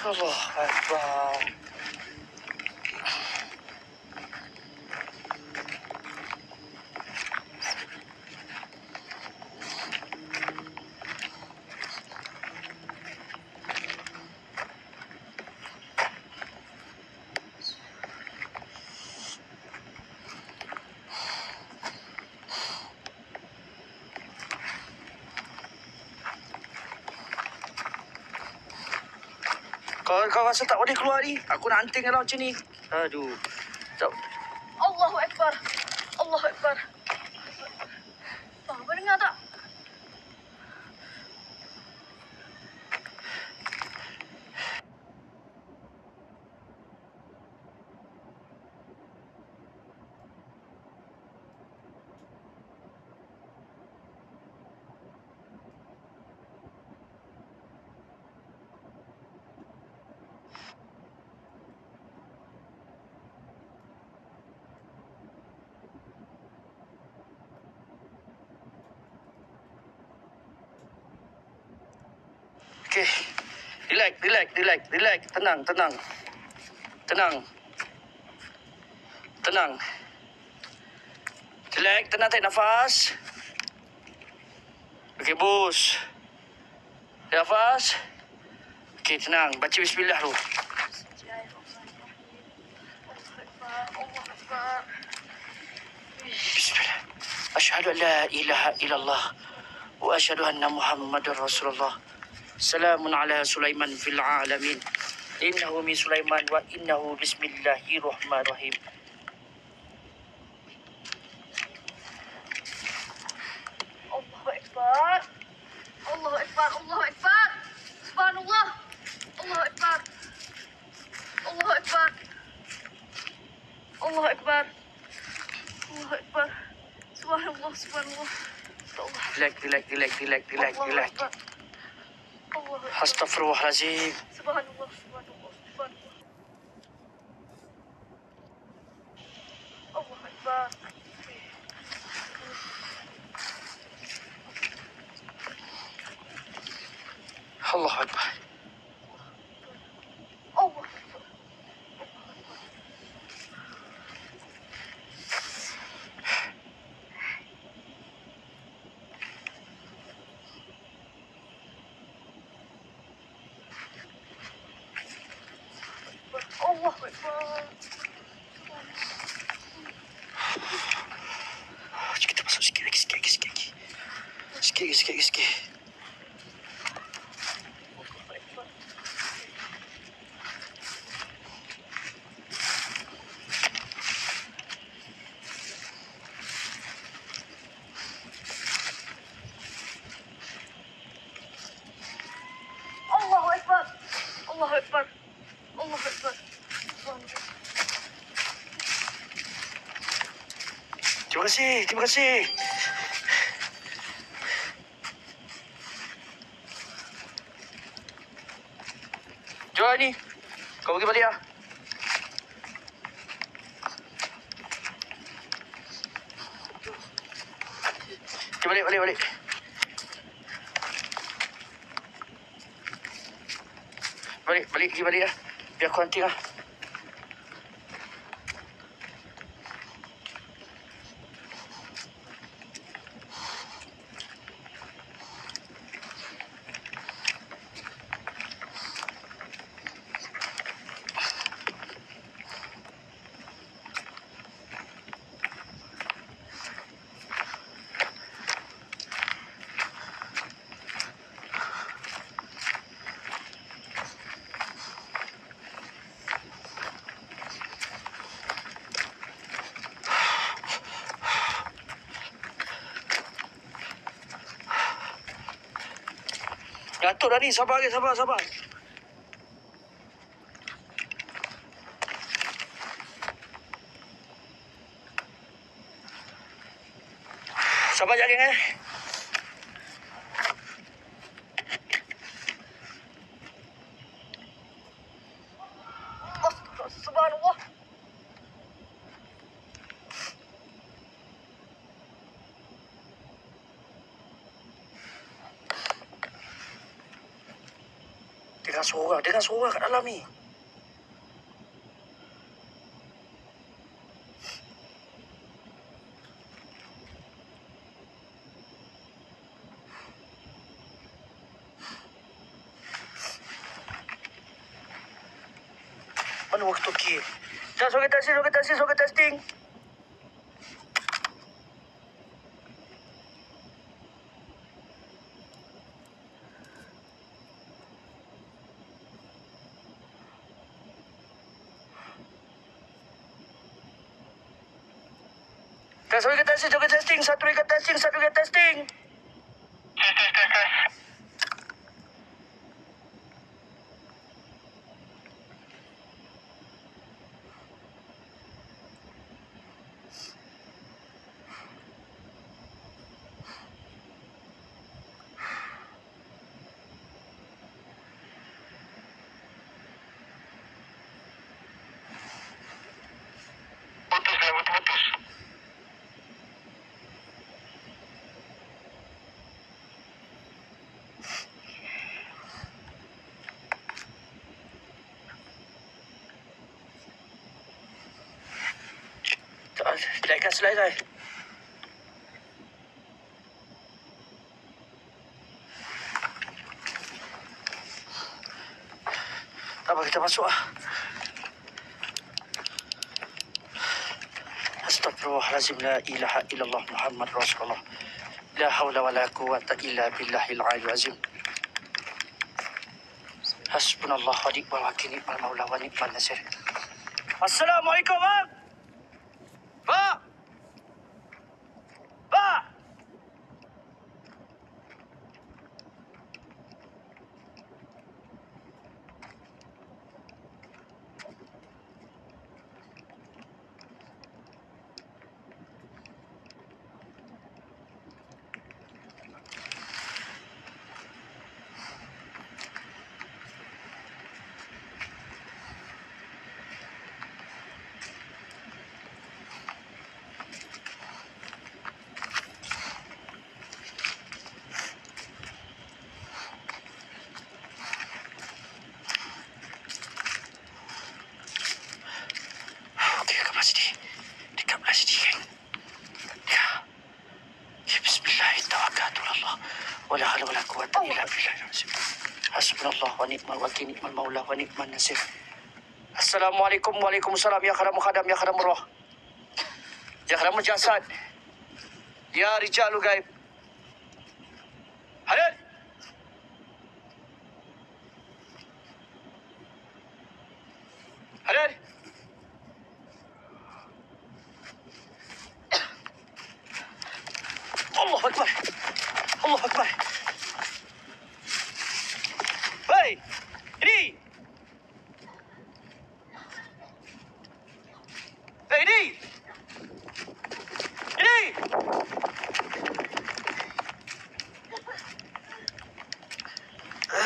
Allah Akbar. Kau rasa tak boleh keluar ni? Aku nak anting kalau macam ni. Aduh. Sekejap. Allahu Akbar. Abang dengar tak? Okay, relax, tenang, relax, tarik nafas, okay bos, tarik nafas, okay tenang, baca Bismillah dulu. Bismillah. Asyhadu an la ilaha illallah, wa asyhadu anna Muhammadan Rasulullah. Salamun ala Sulaiman fil alamin. Innahu min Sulaiman wa innahu bismillahirrahmanirrahim. Allahu Akbar. Subhanallah. Allahu Akbar. Subhanallah. لك استغفر الله العظيم. سبحان الله سبحان الله سبحان الله. الله أكبر. الله أكبر. الله أكبر. الله أكبر. كده بس اسكي الله أكبر الله أكبر الله أكبر. Terima kasih. Jual ni. Kau pergi balik lah. Kita balik. Pergi balik lah. Biar aku hantar lah. Datuk dah ni, sabar. Sabar je, geng, Subhanallah. Dengar suara kat dalam ni. Mana waktu okey? Dah soket testing. Joget testing, satu ikat testing. Test. Selesai. Tak apa, kita masuk lah. Astaghfirullahalazim, la ilaha illallah Muhammad Rasulullah. La hawla wa la quwata illa billahil aliyil azim. Hasbunallah wa ni'mal wakil, ni'mal maula wa ni'mal nasir. Assalamualaikum, Pak. الله ونعم الوكيل نعم المولى ونعم النصير. السلام عليكم وعليكم السلام يا خدم خدم يا خدم الروح يا خدم الجسد يا رجال الغيب. حلال حلال الله أكبر الله أكبر. هاي إني إني إني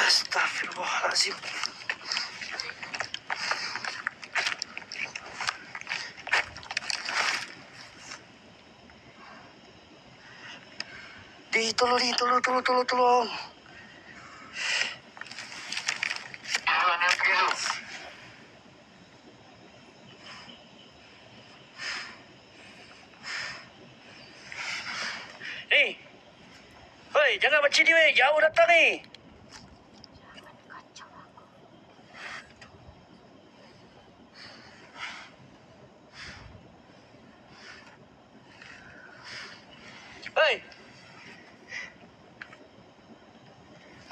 أستغفر الله العظيم. Tolong. Ni. Hoi, jangan macam ni weh, jauh datang ni. Hoi.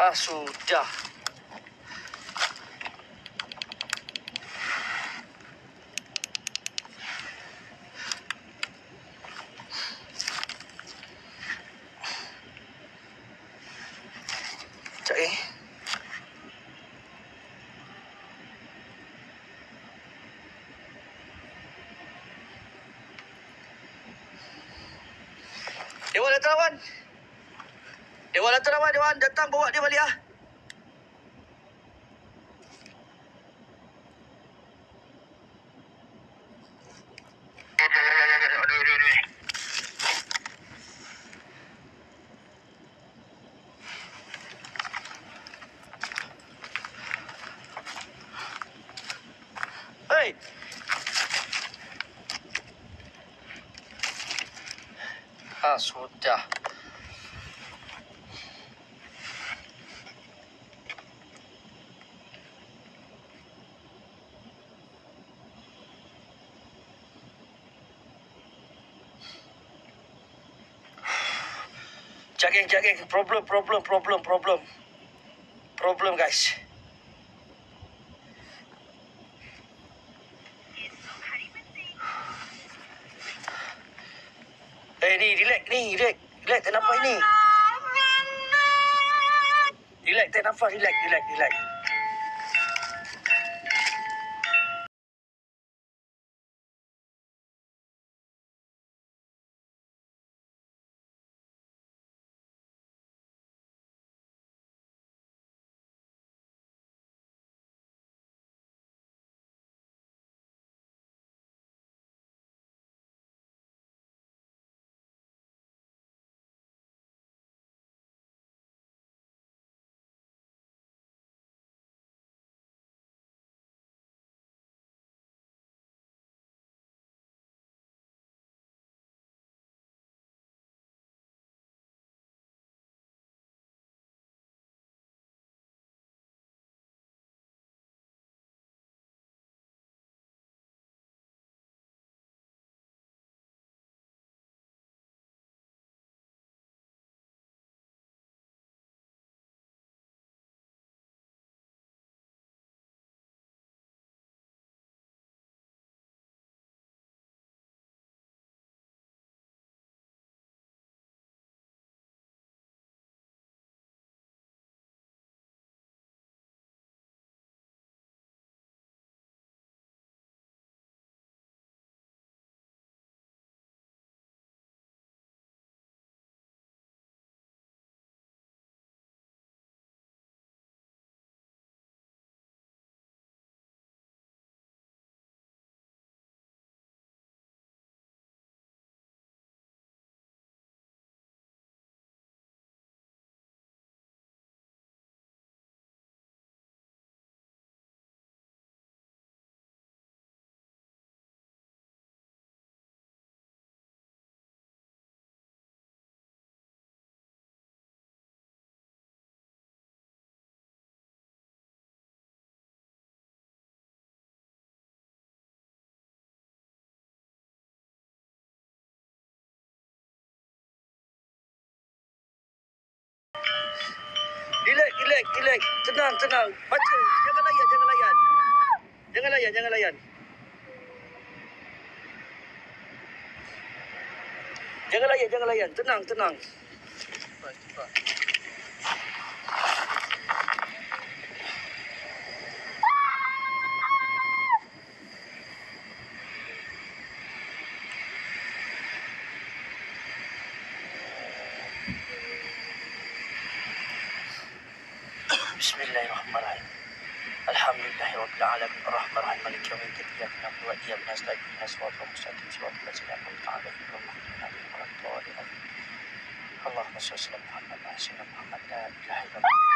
Ah, sudah. Cek eh. Dewa datang lawan. Dewan datang bawa dia balik ah. Hey. Ah, sudah. Cak geng. Problem. Problem, guys. Eh, ni, relax. Relax, tarik nafas. Relax. Tenang. Baca. Jangan layan. Jangan layan. Tenang. Cepat. Bismillahirrahmanirrahim. Alhamdulillahi rabbil alamin, arrahmanir rahim, maliki yawmiddin, iyyaka na'budu wa iyyaka nasta'in, ihdinas siratal mustaqim, siratal ladzina an'amta 'alaihim ghairil maghdubi 'alaihim waladdallin. Allahumma shalli 'ala Muhammad wa 'ala ali Muhammad, la ilaha illallah.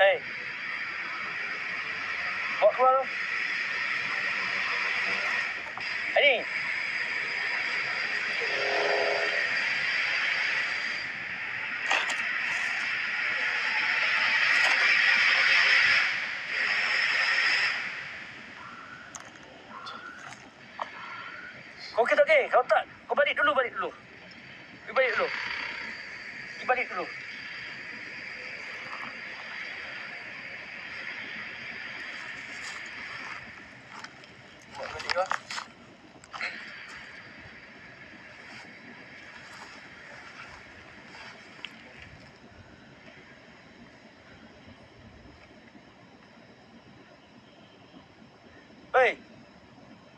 Hei, bawa keluar tu. Ani. Kau okey. Kau tak. Kau balik dulu. Balik dulu.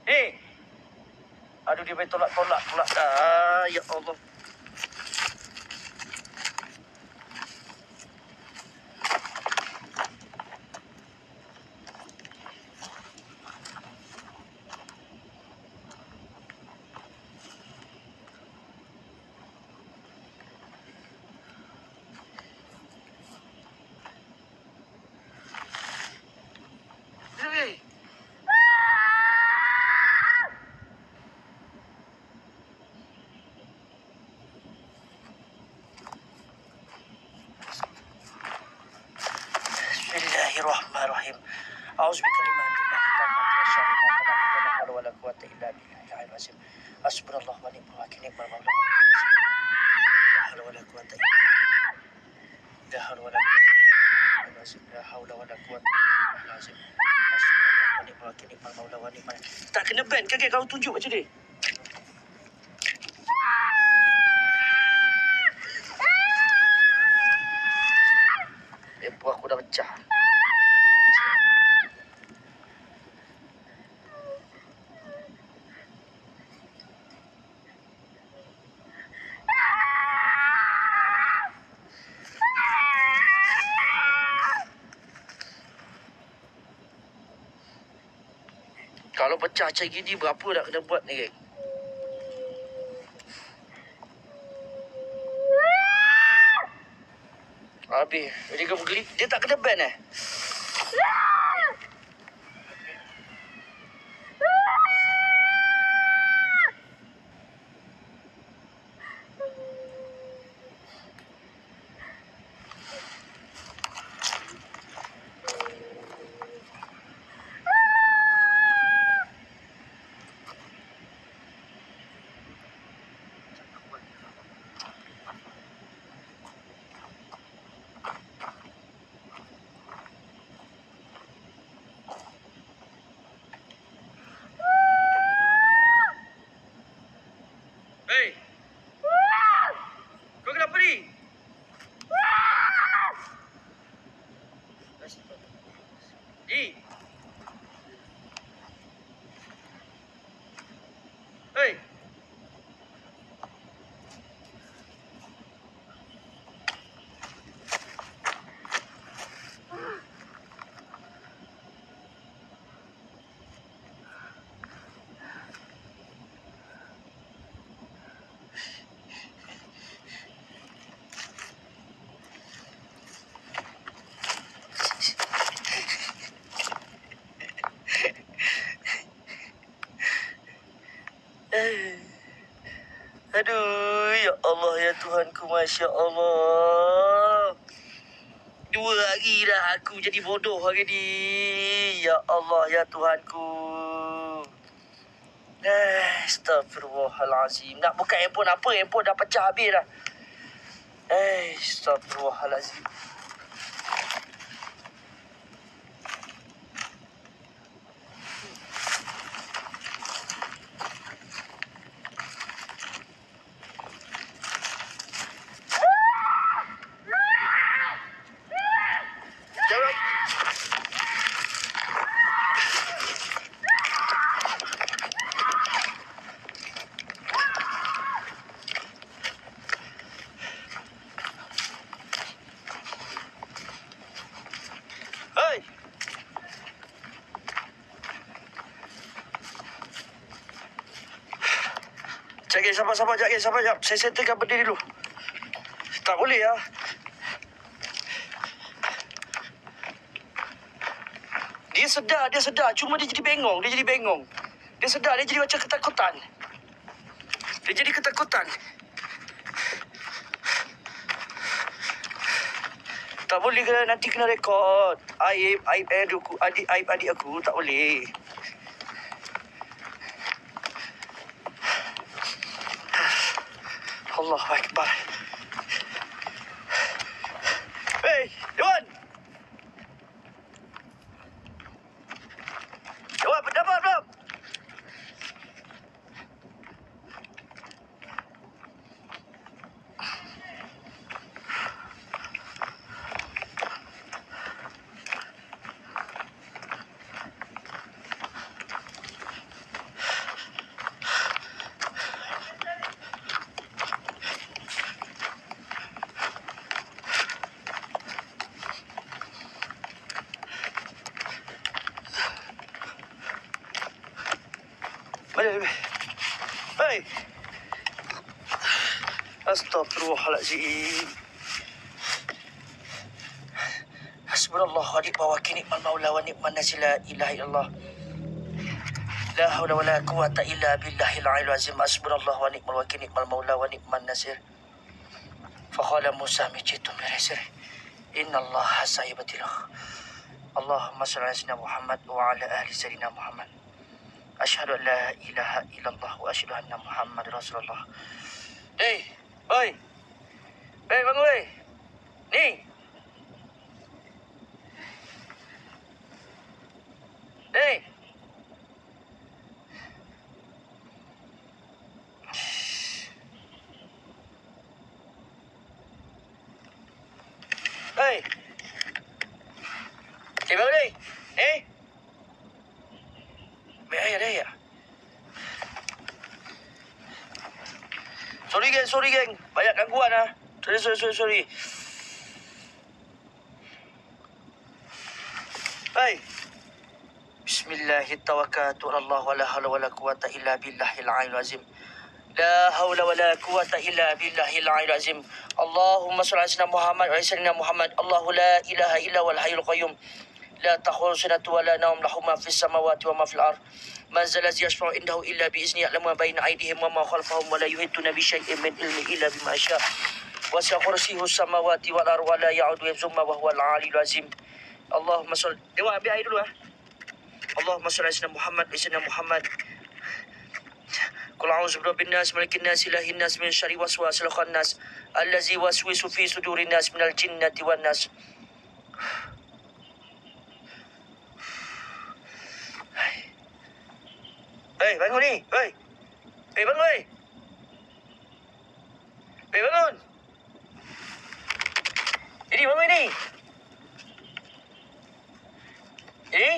Hei. Aduh, dia tolak pula dah. Ya Allah. Bismillahirrahmanirrahim. A'udzu bikalimatillahi tammati min syarri ma khalaq, la hawla wala quwwata illa billahil aliyyil azim. Hasbunallahu wa ni'mal wakeel, la hawla wala quwwata illa billah. La hawla wala quwwata illa billah. Hasbunallahu wa ni'mal wakeel, la hawla wala quwwata illa billah. Tak kena ban ke kau tunjuk macam ni? Lepas aku dah pecah. Kalau pecah macam gini, berapa nak kena buat ni, geng? Habis. Jadi kau bergelit. Dia tak kena ban, eh? Aduh, ya Allah, ya Tuhanku, Masya Allah. 2 hari dah aku jadi bodoh hari ni. Ya Allah, ya Tuhanku. Astagfirullahalazim. Nak buka handphone apa, handphone dah pecah habis dah. Astagfirullahalazim. Sekejap, sabar-sabar, sekejap. Saya settlekan benda dulu. Tak boleh lah. Dia sedar. Cuma dia jadi bengong. Dia sedar, dia jadi macam ketakutan. Tak boleh ke nanti kena rekod. Aib adik aku. Tak boleh. Allah Akbar. Hey, Dewan, pendapat belum? Hey. Astagfirullahaladzim. Hasbunallah wa ni'mal wakil, ni'mal maula wa ni'man nasir, la ilaha illallah. La haula wa la quwwata illa billahil aliyyil azim. Hasbunallah wa ni'mal wakil, ni'mal maula wa ni'man nasir. Fa qala Musa mijitu mirasir. Innallaha sayyibatil. Allahumma salli ala sayyidina Muhammad wa ala ahli sayyidina Muhammad. Asyhadu an la ilaha illallah wa asyhadu anna Muhammad Rasulullah. Hey, bangun weh. Ni. Hey. Hey. Bangun ni. Hey. Baik ya. Sorry geng. Banyak gangguan lah. Sorry. Hai. Bismillahirrahmanirrahim. Allah wa la hawla wa la quwwata illa billahil aliyyil azim. La hawla wa la quwwata illa billahil aliyyil azim. Allahumma salli ala sayyidina Muhammad wa ala sayyidina Muhammad. Allahu la ilaha illa huwal hayyul qayyum. لا تخور سنة ولا نوم له ما في السماوات وما في الأرض من ذا الذي يشفع عنده إلا بإذنه يعلم ما بين أيديهم وما خلفهم ولا يحيطون بشيء من علمه إلا بما شاء وسع كرسيه السماوات والأرض ولا يعوده حفظهما وهو العلي العظيم اللهم صل Dewa ambil air dulu ah. Allahumma salli ala Sayyidina Muhammad. Qul a'udzu birabbin nas, malikin nas, ilahin nas, min syarri waswasil khannas allazi waswisu fi sudurin nas minal jinnati wan nas. Hei, bangun ni. Hei, bangun. Ini? Ini?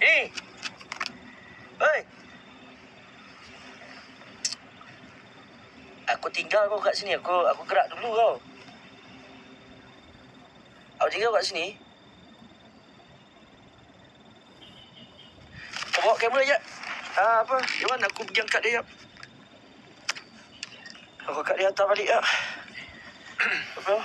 Hei. Aku tinggal kau kat sini. Aku gerak dulu kau. Awak tinggal kat sini? Kau bawa kamera sekejap. Dewan, aku pergi angkat dia sekejap. Aku angkat dia hantar balik sekejap. Apa?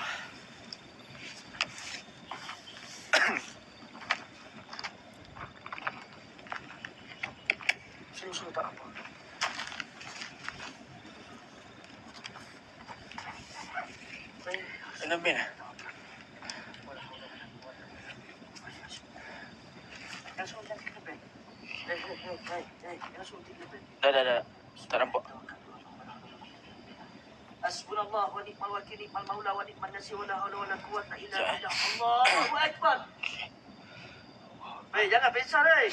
تنبينا. لا لا لا تنبأ. حسبنا الله ونعم الوكيل نعم المولى ونعم النصير ولا حول ولا قوة إلا بالله. الله أكبر. Hey, jangan besar eh.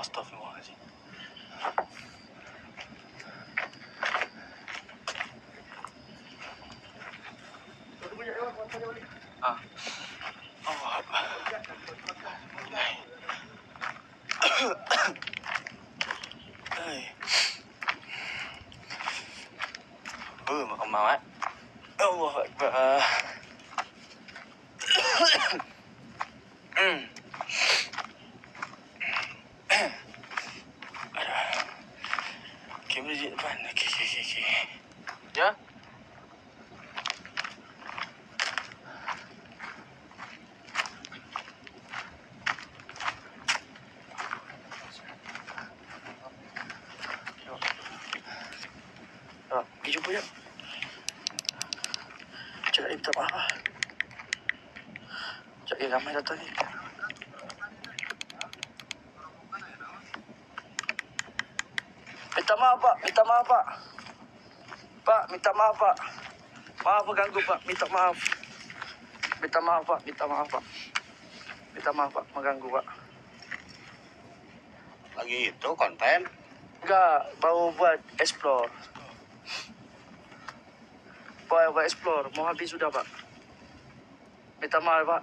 Astaghfirullahaladzim. Ah. Allah Akbar. Hey. Bukan mau eh. Allah Akbar. Pak, maaf mengganggu Pak, minta maaf. Minta maaf Pak, minta maaf Pak. Minta maaf Pak, mengganggu Pak. Lagi itu konten? Enggak, baru buat explore. Baru buat explore, mau habis sudah Pak. Minta maaf Pak.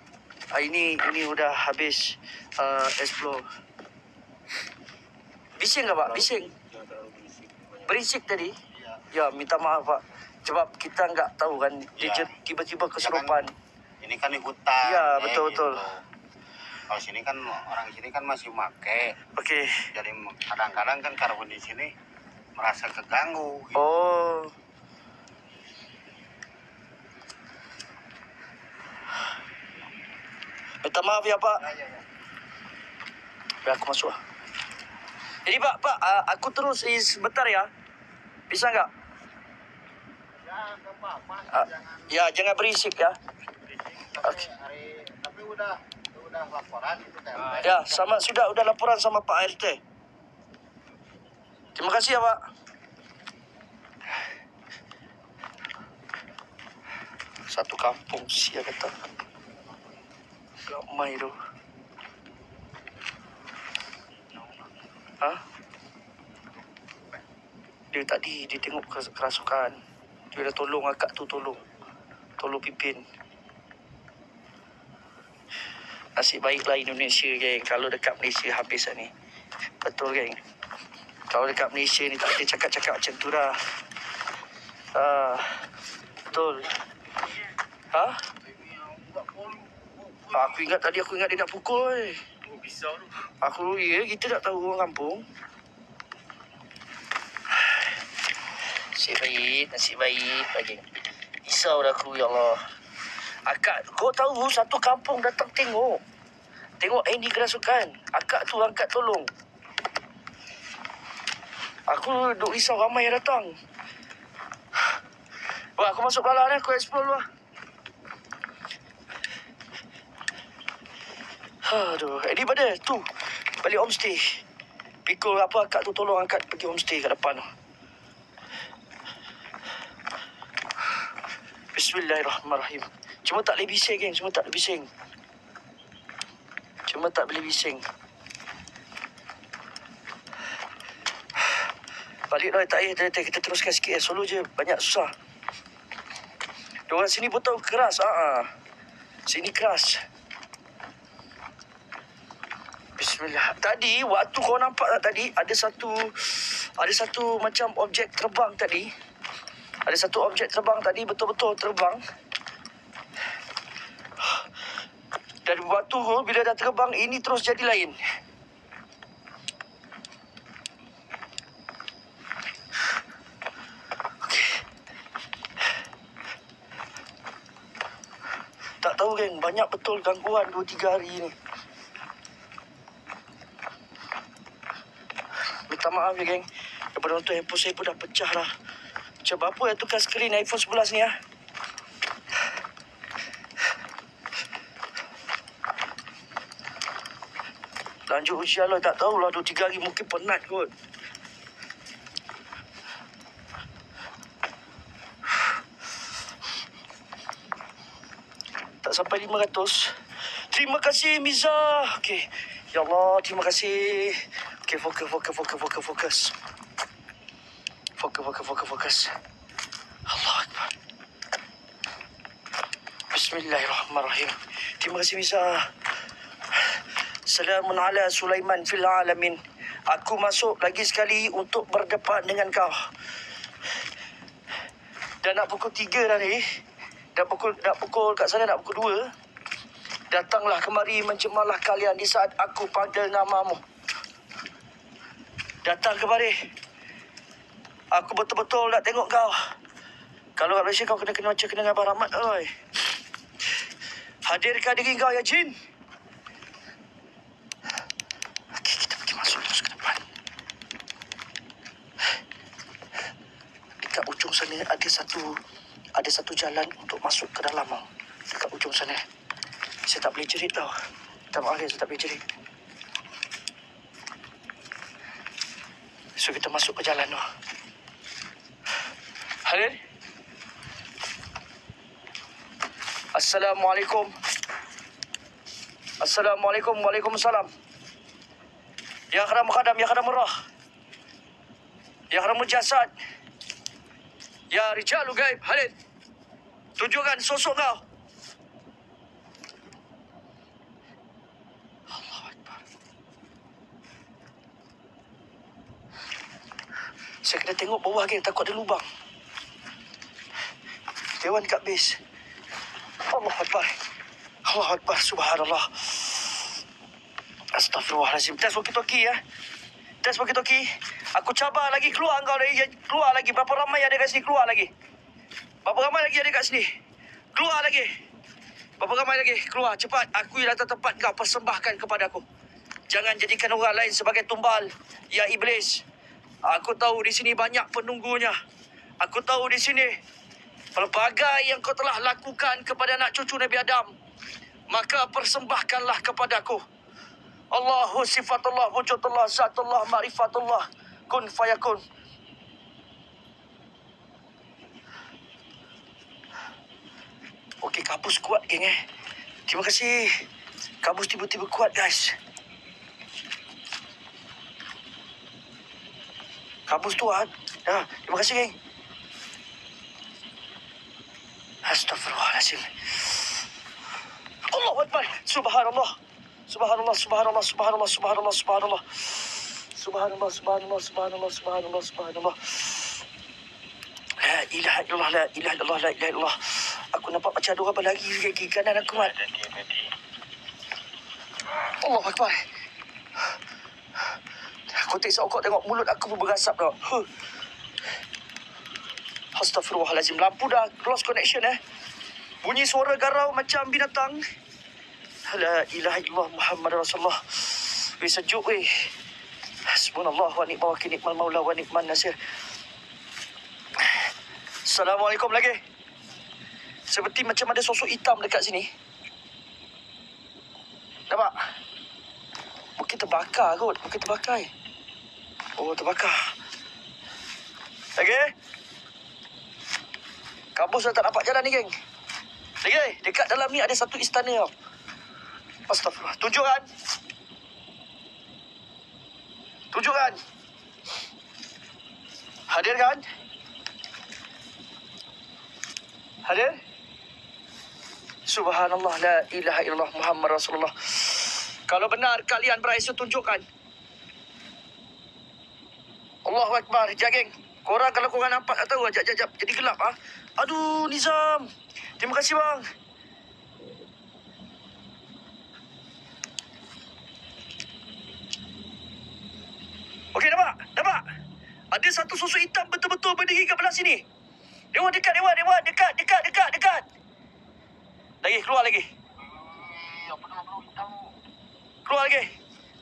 Ini udah habis explore. Bising nggak Pak? Bising. Berisik tadi. Ya, minta maaf Pak. Sebab kita enggak tahu kan, dia tiba-tiba kesurupan. Ya kan, ini kan hutan. Ya, betul-betul. Gitu. Kalau sini kan, orang sini kan masih make. Oke. Jadi kadang-kadang kan karbon di sini merasa keganggu. Gitu. Oh. Minta maaf ya Pak. Ya. Biar aku masuk. Jadi Pak, aku terus sebentar ya. Bisa enggak? Ya, enggak apa-apa. Jangan berisik ya. Berisik, tapi udah laporan itu kan. Ya, sama sudah laporan sama Pak RT. Terima kasih ya, Pak. Satu kampung sia kata. Enggak main tu. Hah? Dia tadi, dia tengok kerasukan. Dia dah tolong akak tu, tolong Pipin. Nasib baiklah Indonesia, geng. Kalau dekat Malaysia, habis lah ni. Betul, geng. Kalau dekat Malaysia ni, tak ada cakap-cakap macam tu dah. Betul. Hah? Aku ingat tadi, dia nak pukul. Kita tak tahu orang kampung. Nasib baik lagi. Risau dah aku, ya Allah. Akak, kau tahu satu kampung datang tengok Andy kerasukan. Akak tu angkat tolong. Aku duk risau ramai yang datang. Wah, aku masuk bala ni, aku explore lah. Aduh, Andy pada tu balik homestay. Pikul apa akak tu tolong angkat pergi homestay kat depan tu. Bismillahirrahmanirrahim. Cuma tak boleh bising. Balik lah, tak payah. Kita teruskan sikit. Solo je. Banyak susah. Diorang sini pun tahu keras. Sini keras. Bismillah. Tadi, waktu kau nampak tak tadi, ada satu ada satu macam objek terbang tadi. Ada satu objek terbang tadi, betul-betul terbang. Dari batu tu, bila dah terbang, ini terus jadi lain. Tak tahu, geng. Banyak betul gangguan 2-3 hari ni. Minta maaf ya, geng. Daripada untuk handphone saya pun dah pecah lah. Macam apa yang tukar skrin iPhone 11 ni, ah? Lanjut ujian lah. Tak tahulah. 2-3 hari mungkin penat kot. Sampai 500. Terima kasih, Miza. Okey. Ya Allah, terima kasih. Okey, fokus. Fokus. Allahu Akbar. Bismillahirrahmanirrahim. Terima kasih, Miza. Salamun ala Sulaiman fil alamin. Aku masuk lagi sekali untuk berdepan dengan kau. Dan nak pukul 3 dah ni. Nak pukul kat sana, nak pukul 2. Datanglah kemari, mencemarlah kalian di saat aku panggil namamu. Datang kemari. Aku betul-betul nak tengok kau. Kalau kat Malaysia, kau kena macam kena dengan Abang Rahmat. Oi. Hadirkan diri kau, ya jin. Okey, kita pergi masuk terus ke depan. Dekat ujung sana ada satu... ada satu jalan untuk masuk ke dalam, tau. Dekat ujung sana. Saya tak boleh jerit, tau. Minta maaf, saya tak boleh jerit. So, kita masuk ke jalan, tau. Hadir. Assalamualaikum. Assalamualaikum. Waalaikumsalam. Ya Haram Khadam, Ya Haram Murrah. Ya Haram Jasad. Ya Rijal Lugaib, Halid. Tunjukkan sosok kau. Allahu Akbar. Saya kena tengok bawah, geng. Takut ada lubang. Dewan kat base. Allahu Akbar. Allahu Akbar. Subhanallah. Astaghfirullahaladzim. Test walkie-talkie, ya. Test walkie-talkie. Aku cabar lagi, keluar kau lagi. Keluar lagi. Berapa ramai yang ada kat sini? Keluar lagi. Berapa ramai lagi ada kat sini? Keluar lagi. Berapa ramai lagi? Keluar. Cepat. Akui rata tempat kau. Persembahkan kepada aku. Jangan jadikan orang lain sebagai tumbal. Ya Iblis. Aku tahu di sini banyak penunggunya. Aku tahu di sini pelbagai yang kau telah lakukan kepada anak cucu Nabi Adam. Maka persembahkanlah kepada aku. Allahu sifatullah, wujudullah, zatullah, ma'rifatullah. Kun fayakun. Okey, kabus kuat, geng, eh. Terima kasih. Kabus tiba-tiba kuat, guys. Kabus tu, ah. Ha, terima kasih, geng. Astaghfirullahaladzim. Allahu Akbar. Subhanallah. Subhanallah, subhanallah, subhanallah, subhanallah, subhanallah. Subhanallah, subhanallah, subhanallah, subhanallah, subhanallah. La ilaha illallah, la ilaha illallah, la ilaha illallah. Aku nampak macam ada orang berlari kaki kanan aku, Mat. Allahu Akbar. Aku terseokok tengok mulut aku pun berasap, tau. Astaghfirullahalazim. Lampu dah lost connection, eh. Bunyi suara garau macam binatang. La ilaha illallah Muhammad Rasulullah. Weh, sejuk, weh. Hasbunallah wa ni'mal wakil, ni'mal maula wa ni'man nasir. Assalamualaikum lagi. Seperti macam ada sosok hitam dekat sini. Nampak? Mungkin terbakar kot. Mungkin terbakar. Oh, terbakar. Lagi? Kabus dah tak nampak jalan ni, geng. Lagi? Dekat dalam ni ada satu istana, tau. Astagfirullah. Tunjukkan. Tunjukkan. Hadirkan. Hadir. Subhanallah, la ilaha illallah Muhammad Rasulullah. Kalau benar kalian berhasil, tunjukkan. Allahu Akbar. Sekejap, geng. Korang kalau korang nampak tak tahu. Sekejap. Jadi gelap, ah. Aduh, Nizam. Terima kasih, bang. Okey, nampak? Nampak? Ada satu sosok hitam betul-betul berdiri kat belah sini. Dewan, dekat, Dewan. Dewan, dekat, dekat, dekat, dekat. Lagi, keluar lagi. Apa nama bro hitam? Keluar lagi.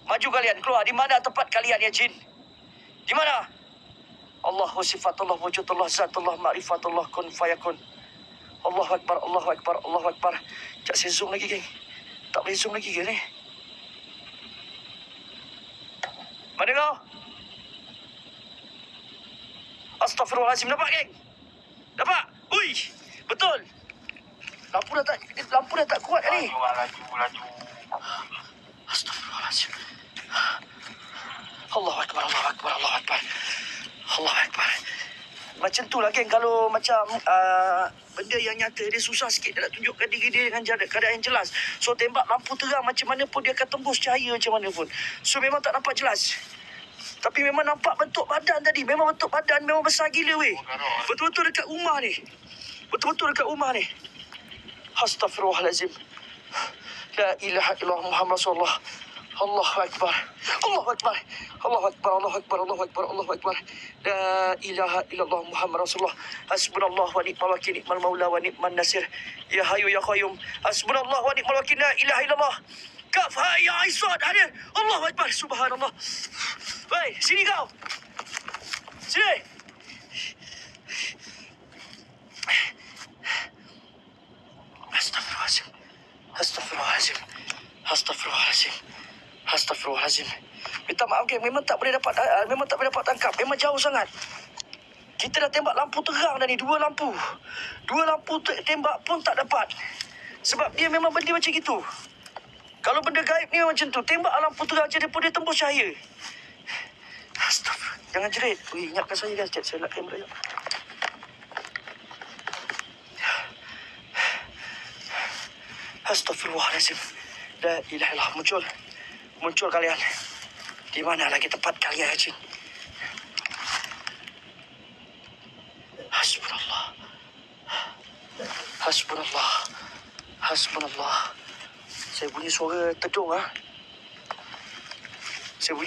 Maju kalian, keluar. Di mana tempat kalian, ya jin? Di mana? Allah wa sifatullah, wujudullah, zatullah, ma'rifatullah, kun fayakun. Allahu Akbar, Allahu Akbar, Allahu Akbar. Sekejap saya zoom lagi, geng. Tak boleh zoom lagi ke ni? Mana kau? Astaghfirullahaladzim. Nampak, geng? Nampak? Ui, betul. Lampu dah tak kuat ni. Laju. Astaghfirullahaladzim. Allahu Akbar, Allahu Akbar, Allahu Akbar. Allahu Akbar. Macam tu lah, geng. Kalau macam benda yang nyata, dia susah sikit. Dia nak tunjukkan diri dia dengan keadaan yang jelas. So, tembak lampu terang macam mana pun, dia akan tembus cahaya macam mana pun. So, memang tak nampak jelas. Tapi memang nampak bentuk badan tadi. Memang bentuk badan, memang besar gila, weh. Betul-betul dekat rumah ni. Astaghfirullahalazim. La ilaha illallah Muhammad Rasulullah. Allahu Akbar. Allahu Akbar. Allahu Akbar. Allahu Akbar. Allahu Akbar. Allahu Akbar. La ilaha illallah Muhammad Rasulullah. Hasbunallah wa ni'mal wakil, ni'mal maula wa ni'man nasir. Ya hayyu ya qayyum. Hasbunallah wa ni'mal wakil, la ilaha illallah. Kaf ha ya Aisad hadir. Allahu Akbar. Subhanallah. Hei, sini kau. Sini. Astaghfirullahalazim. Minta maaf, geng. Memang tak boleh dapat tangkap. Memang jauh sangat. Kita dah tembak lampu terang dah ni. Dua lampu tembak pun tak dapat. Sebab dia memang benda macam itu. Kalau benda gaib ni macam tu. Tembak lampu terang je, dia pun dia tembus cahaya. Astaghfirullah. Jangan jerit. Ui, ingatkan saya, guys. Sekejap, saya nak kamera sekejap. Astaghfirullahalazim. La ilaha illallah. Muncul kalian. Di mana lagi tempat kalian, Haji? Hasbunallah. Saya bunyi suara tedung, ah. Geng.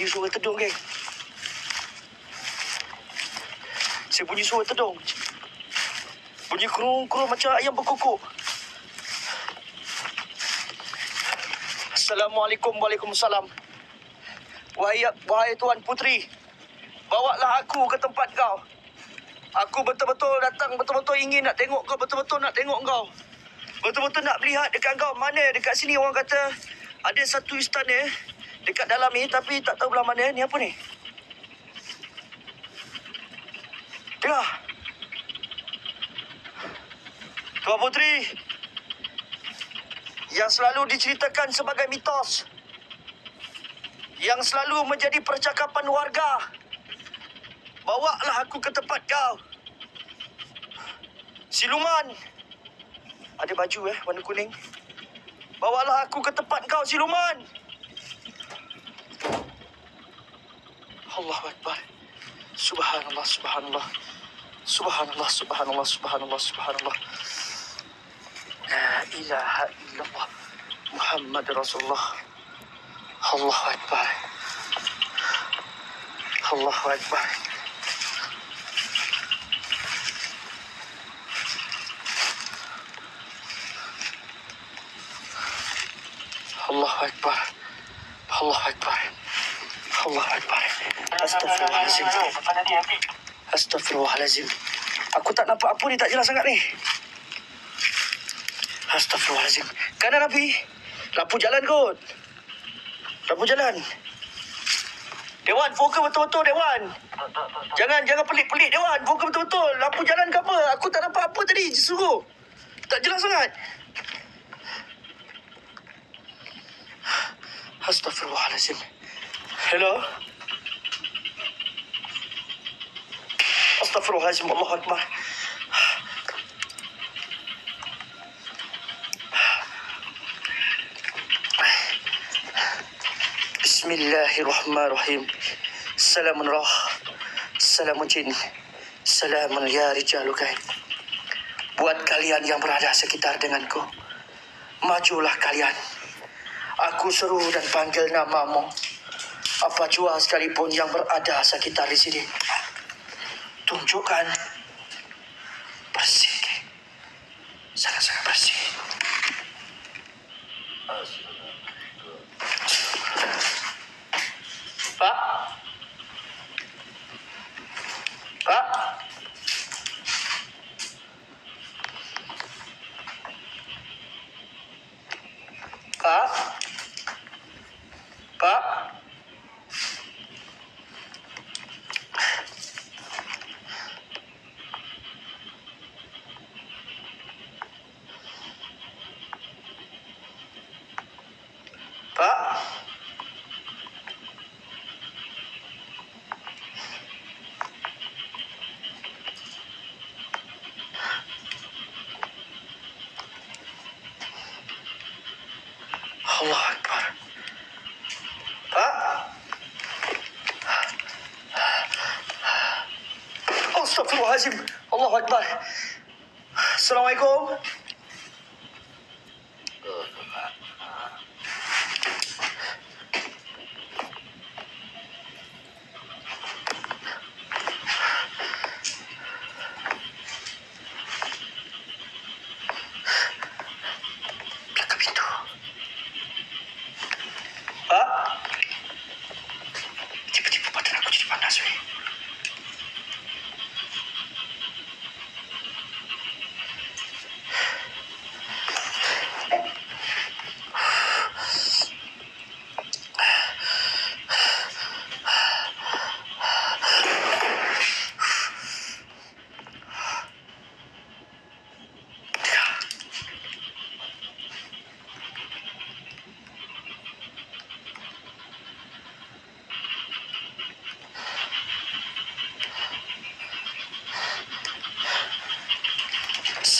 Bunyi kerung-kerung macam ayam berkokok. Assalamualaikum. Waalaikumsalam. Wahai Tuan Puteri, bawalah aku ke tempat kau. Aku betul-betul datang, betul-betul ingin nak tengok kau, betul-betul nak tengok kau. Betul-betul nak melihat dekat kau. Mana dekat sini orang kata ada satu istana dekat dalam ni, tapi tak tahu belah mana. Ni apa ni? Dengar. Tuan Puteri, yang selalu diceritakan sebagai mitos, yang selalu menjadi percakapan warga, bawalah aku ke tempat kau. Siluman. Ada baju warna kuning. Bawalah aku ke tempat kau, Siluman. Allahu Akbar. Subhanallah, subhanallah. Subhanallah. La ilaha illallah Muhammad Rasulullah. Allahu Akbar. Allahu Akbar. Astaghfirullahalazim. Aku tak nampak apa ni, tak jelas sangat ni. Astaghfirullahalazim. Kanan api. Lampu jalan kot. Dewan, fokus betul-betul, Dewan. Jangan pelik-pelik, Dewan. Fokus betul-betul. Lampu jalan ke apa? Aku tak nampak apa tadi. Suruh. Tak jelas sangat. Astaghfirullahalazim. Hello. Astaghfirullahalazim. Allahu Akbar. Bismillahirrahmanirrahim. Salam roh. Assalamu jin, salamun ya rijalukai. Buat kalian yang berada sekitar denganku, majulah kalian. Aku seru dan panggil namamu. Apa jua sekalipun yang berada sekitar di sini, tunjukkan bersih, sangat-sangat bersih. Pak, Pak, Pak, Pak. الله أكبر. أستغفر الله العظيم. الله أكبر. السلام عليكم.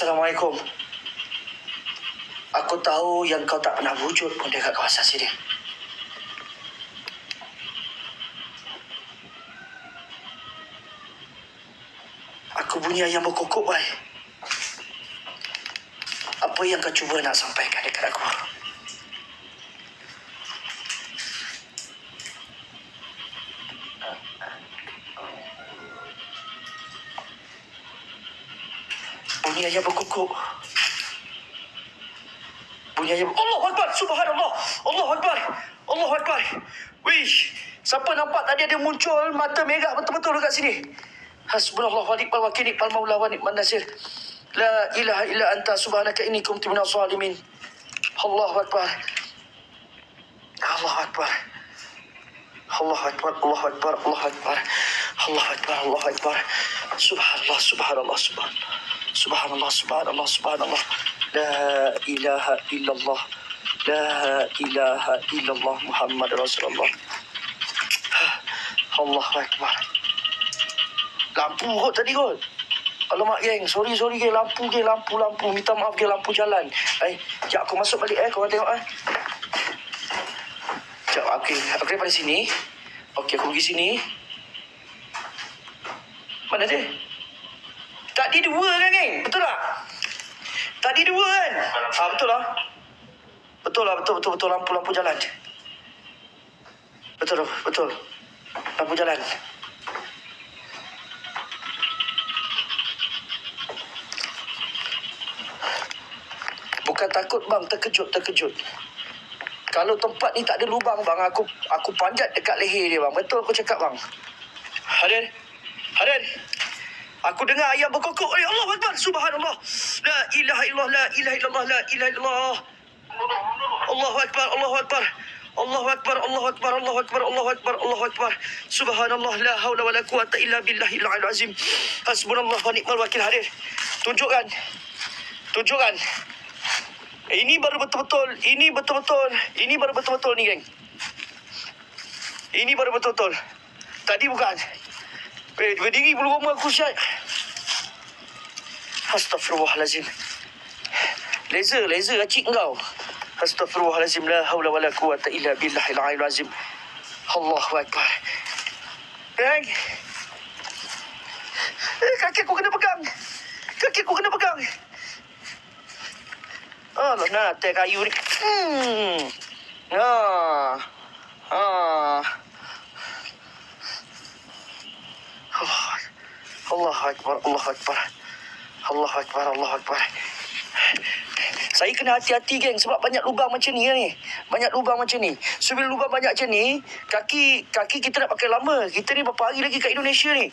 Assalamualaikum. Aku tahu yang kau tak pernah wujud pun dekat kawasan sini. Aku bunyi ayam berkokok, boy. Apa yang kau cuba nak sampaikan dekat aku? Bunyi ayam berkukuk. Bunyi ayam. Allahu Akbar. Subhanallah. Allahu Akbar. Allahu Akbar. Wish. Siapa nampak tadi ada muncul mata merah betul-betul dekat sini. Hasbunallah wa ni'mal wakil, ni'mal maula wa ni'man nasir. La ilaha illa anta subhanaka inni kuntu minaz zalimin. Allahu Akbar. Allahu Akbar. Allahu Akbar. Allahu Akbar. Allahu Akbar. Allahu Akbar. Allahu Akbar. Subhanallah. Subhanallah. Subhanallah. Subhanallah, subhanallah, subhanallah. La ilaha illallah. La ilaha illallah Muhammad Rasulullah. Allahu Akbar. Lampu kot tadi kot. Alamak geng, sorry geng, lampu. Minta maaf geng, lampu jalan. Sekejap aku masuk balik korang tengok Sekejap, aku daripada sini. Okey, aku pergi sini. Mana dia? Tadi dua kan, geng? Betul tak? Tadi dua kan? Ah, betul lah. Betul. Lampu jalan. Betul. Lampu jalan. Bukan takut bang, terkejut. Kalau tempat ni tak ada lubang bang, aku panjat dekat leher dia bang. Betul aku cakap bang. Hadir. Aku dengar ayam berkokok. Ya Allah, Akbar. Subhanallah. La ilaha illallah. La ilaha illallah. La ilaha illallah. Allahu Akbar. Allahu Akbar. Allahu Akbar. Allahu Akbar. Allahu Akbar. Allahu Akbar. Allahu Akbar. Subhanallah. La hawla wa la quwata illa billahil aliyyil azim. Hasbunallah wa ni'mal wakil. Hadir. Tunjukkan. Ini baru betul-betul ni, geng. Ini baru betul-betul. Tadi bukan. Berdiri bulu roma aku syat. Astaghfirullahalazim. Laser acik kau. Astaghfirullahalazim. La hawla wa la quwata illa billahil aliyyil azim. Allahu Akbar. Geng. Kaki aku kena pegang. Kaki aku kena pegang. Alah, nanti kayu ni. Ah. Ah. Allahu Akbar, Allahu Akbar. Allahu Akbar, Allahu Akbar. Saya kena hati-hati, geng. Sebab banyak lubang macam ni, ni. Banyak lubang macam ni. So, bila lubang banyak macam ni, kaki kita nak pakai lama. Kita ni berapa hari lagi kat Indonesia ni.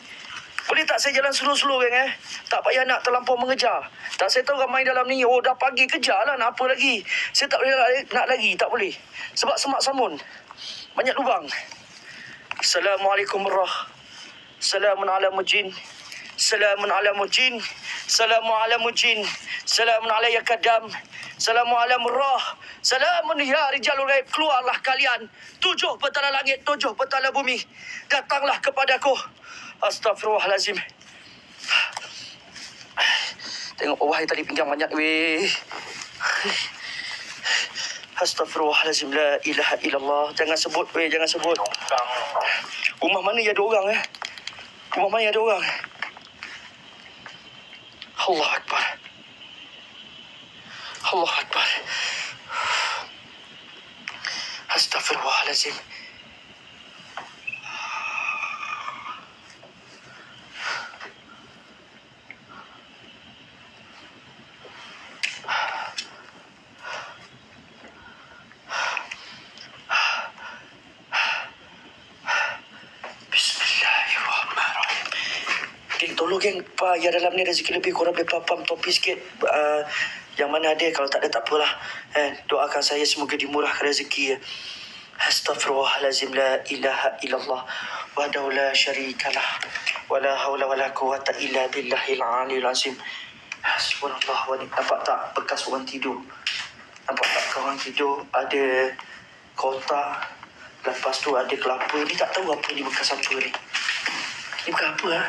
Boleh tak saya jalan slow-slow, geng, eh? Tak payah nak terlampau mengejar. Tak, saya tahu ramai dalam ni, oh, dah pagi, kejarlah, nak apa lagi. Saya tak boleh nak lagi, tak boleh. Sebab semak samun. Banyak lubang. Assalamualaikum warahmatullahi. Salamun ala mujin. Salamun ala mujin. Salamun ala mujin. Salamun ala yakadam. Salamun ala murrah. Salamun ya rijalul ghaib. Keluarlah kalian. 7 petala langit, 7 petala bumi. Datanglah kepadaku. Astaghfirullahalazim. Tengok bawah tadi pinggang banyak weh. Astaghfirullahalazim. La ilaha illallah. Jangan sebut weh, jangan sebut. Rumah mana yang ada orang eh? Rumah mana ada orang? Allah Akbar. Allah Akbar. Astaghfirullahalazim. Tolong geng, yang dalam ni rezeki lebih korang boleh papam topi sikit. Yang mana ada, kalau tak ada tak apalah. Doakan saya semoga dimurahkan rezeki. Astaghfirullahalazim. La ilaha illallah. Wahdahu la syarikalah. Wala hawla wala quwata illa billahil aliyil azim. Subhanallah. Nampak tak bekas orang tidur? Nampak tak orang tidur? Ada kotak. Lepas tu ada kelapa. Ni tak tahu apa ni, bekas apa ni. Ni bukan apa lah.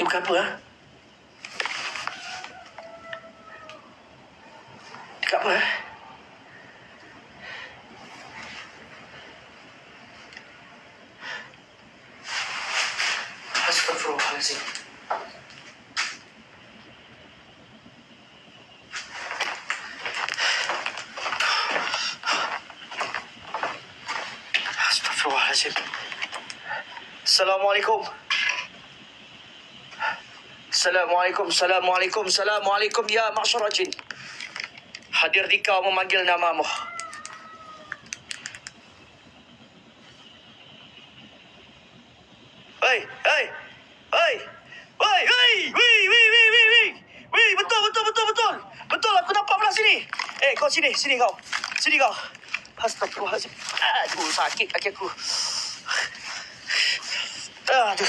Dia bukan apa lah. Dekat apa lah. Astaghfirullahaladzim. Astaghfirullahaladzim. Assalamualaikum. Assalamualaikum, Assalamualaikum, Assalamualaikum ya ma'asyarah jin. Hadir dikau memanggil namamu. Hei, hei, hei, hei, hei, wih, wih, wih, wih, wih, wih, betul, betul, betul, betul, betul, aku nampak belah sini. Eh, kau sini, sini kau, sini kau. Astagfirullahaladzim. Aduh, sakit kaki aku. Aduh.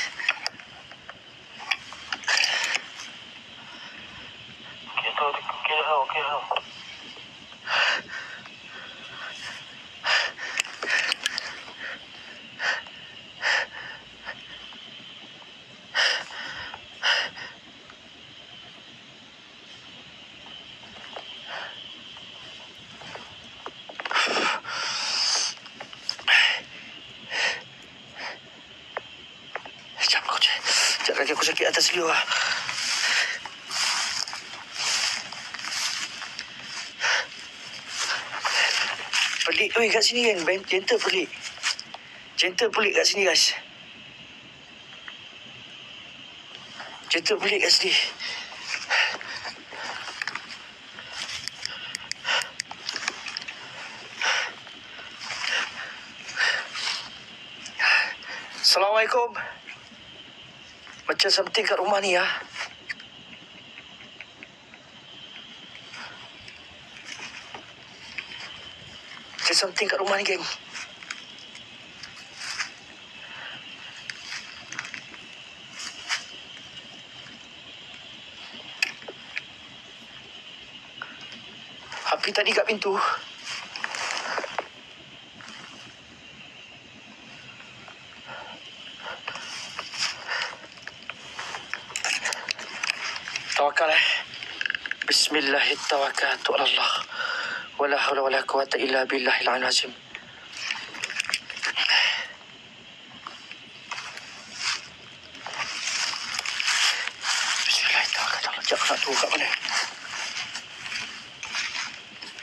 Okay, tau. Kaki aku sakit atas liur lah. Pelik weh kat sini kan. Jenter pelik. Jenter pelik kat sini guys. Jenter pelik kat sini. Assalamualaikum. Macam something kat rumah ni lah. Macam something kat rumah ni, geng. Api tadi kat pintu. بسم الله التوكلت على الله ولا حول ولا قوة إلا بالله العلي العظيم. بسم الله التوكلت على الله. Cakap tu kat mana?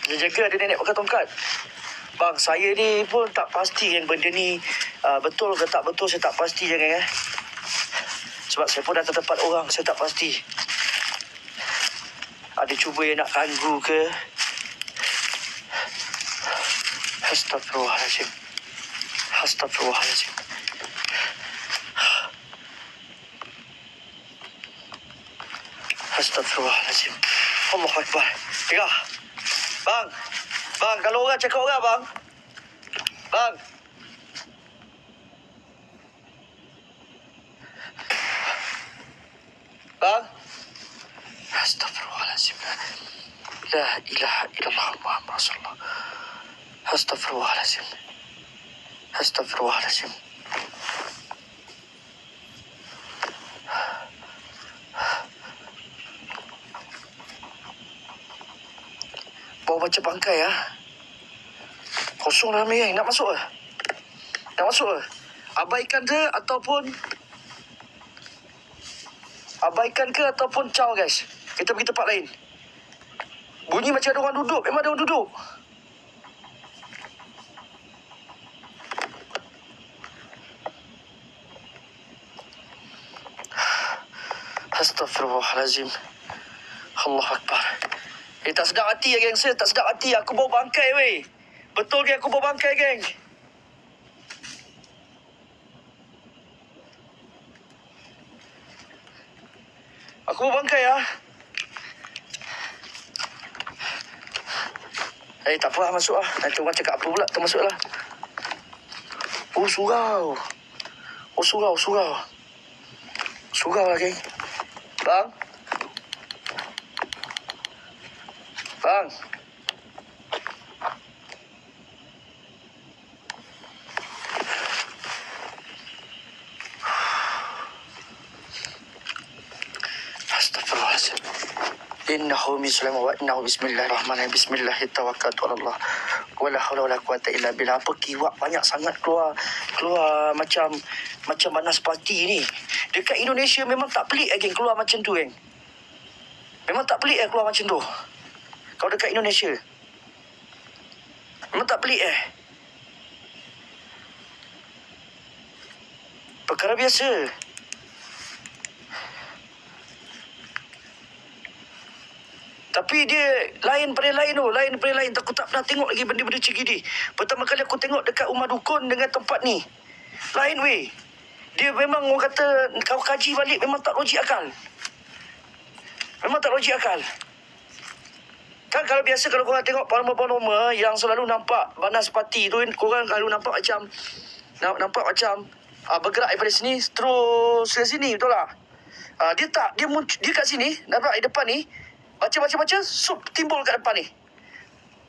Jaga ada nenek pakai tongkat. Bang, saya ni pun tak pasti kan benda ni betul ke tak betul, saya tak pasti jangan. Sebab saya pun datang tempat orang, saya tak pasti. Ada cuba yang nak ganggu ke? Astagfirullahaladzim. Astagfirullahaladzim. Astagfirullahaladzim. Allah Akbar. Tengah. Bang. Bang, kalau orang cakap orang, bang. Bang. Bang. Astagfirullahaladzim. La ilaha illallah Muhammad Rasulullah. Astagfirullahaladzim. Astagfirullahaladzim. Bawa baca bangkai ah. Kosong dah ramai nak masuk ah. Nak masuk ah. Abaikan ke ataupun caw guys. Kita pergi tempat lain. Bunyi macam ada orang duduk. Memang ada orang duduk. Astaghfirullahalazim. Allahu Akbar. Eh, tak sedap hati ya, geng. Saya tak sedap hati. Aku bawa bangkai, weh. Betul ke aku bawa bangkai, geng? Aku bawa bangkai, ya. Eh, tak apa lah, masuk lah. Nanti orang cakap apa pula, kita masuklah. Oh, surau. Oh, surau. Surau lah, geng. Bang. Bang. Astaghfirullahaladzim. Innahu bismillah wa innahu bismillahirrahmanirrahim. Bismillahirrahmanirrahim. Tawakkaltu ala Allah. Wala hawla wala quwwata illa billah. Apa kiwak banyak sangat keluar macam panas parti ni. Dekat Indonesia memang tak pelik lagi keluar macam tu, geng. Memang tak pelik keluar macam tu. Kalau dekat Indonesia. Memang tak pelik Perkara biasa. Tapi dia lain pada lain tu. Lain pada lain. Aku tak pernah tengok lagi benda-benda macam gini. Pertama kali aku tengok dekat rumah dukun dengan tempat ni. Lain weh. Dia memang orang kata kau kaji balik memang tak logik akal. Memang tak logik akal. Kan kalau biasa kalau korang tengok paranormal yang selalu nampak panas parti tu, korang selalu nampak macam bergerak daripada sini terus ke sini, betul tak? Dia tak, dia kat sini, nampak di depan ni, baca sup timbul kat depan ni.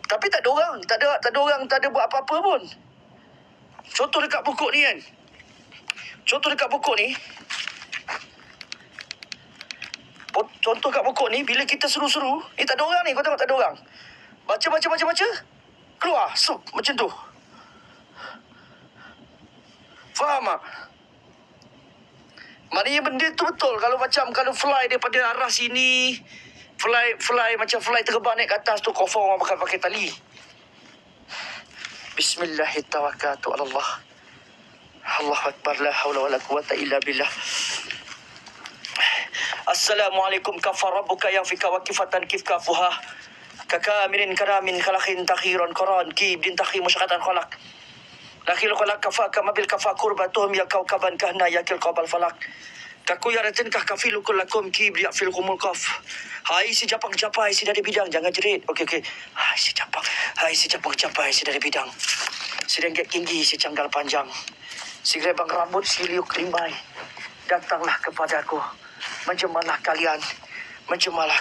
Tapi tak ada orang, tak ada buat apa-apa pun. Contoh dekat pokok ni kan. Contoh kat pokok ni, bila kita seru-seru, ni tak ada orang ni, kau tengok tak ada orang. Baca, keluar, sup, macam tu. Faham tak? Maknanya benda tu betul, kalau fly daripada arah sini, fly macam fly terbang naik ke atas tu, confirm orang bakal pakai tali. Bismillahirrahmanirrahim. Allahu Akbar, la hawla wa la quwata illa billah. Assalamualaikum kafa rabbuka yang fika wakifatan kifka fuha. Kaka mirin karamin khalakhin takhiran koran kibdin takhir musyakatan khalak. Lakhil khalak kafa kamabil kafa kurbatuhum ya kawkaban kahna yakil qabal falak. Kaku ya retinkah kafilukul lakum kibliak filkumul kaf. Hai si japang capai si dari bidang, jangan jerit. Okey. Hai si japang capai si dari bidang. Si dengket tinggi si canggal panjang. Si gerebang rambut, si liuk limbai. Datanglah kepada aku. Menjemalah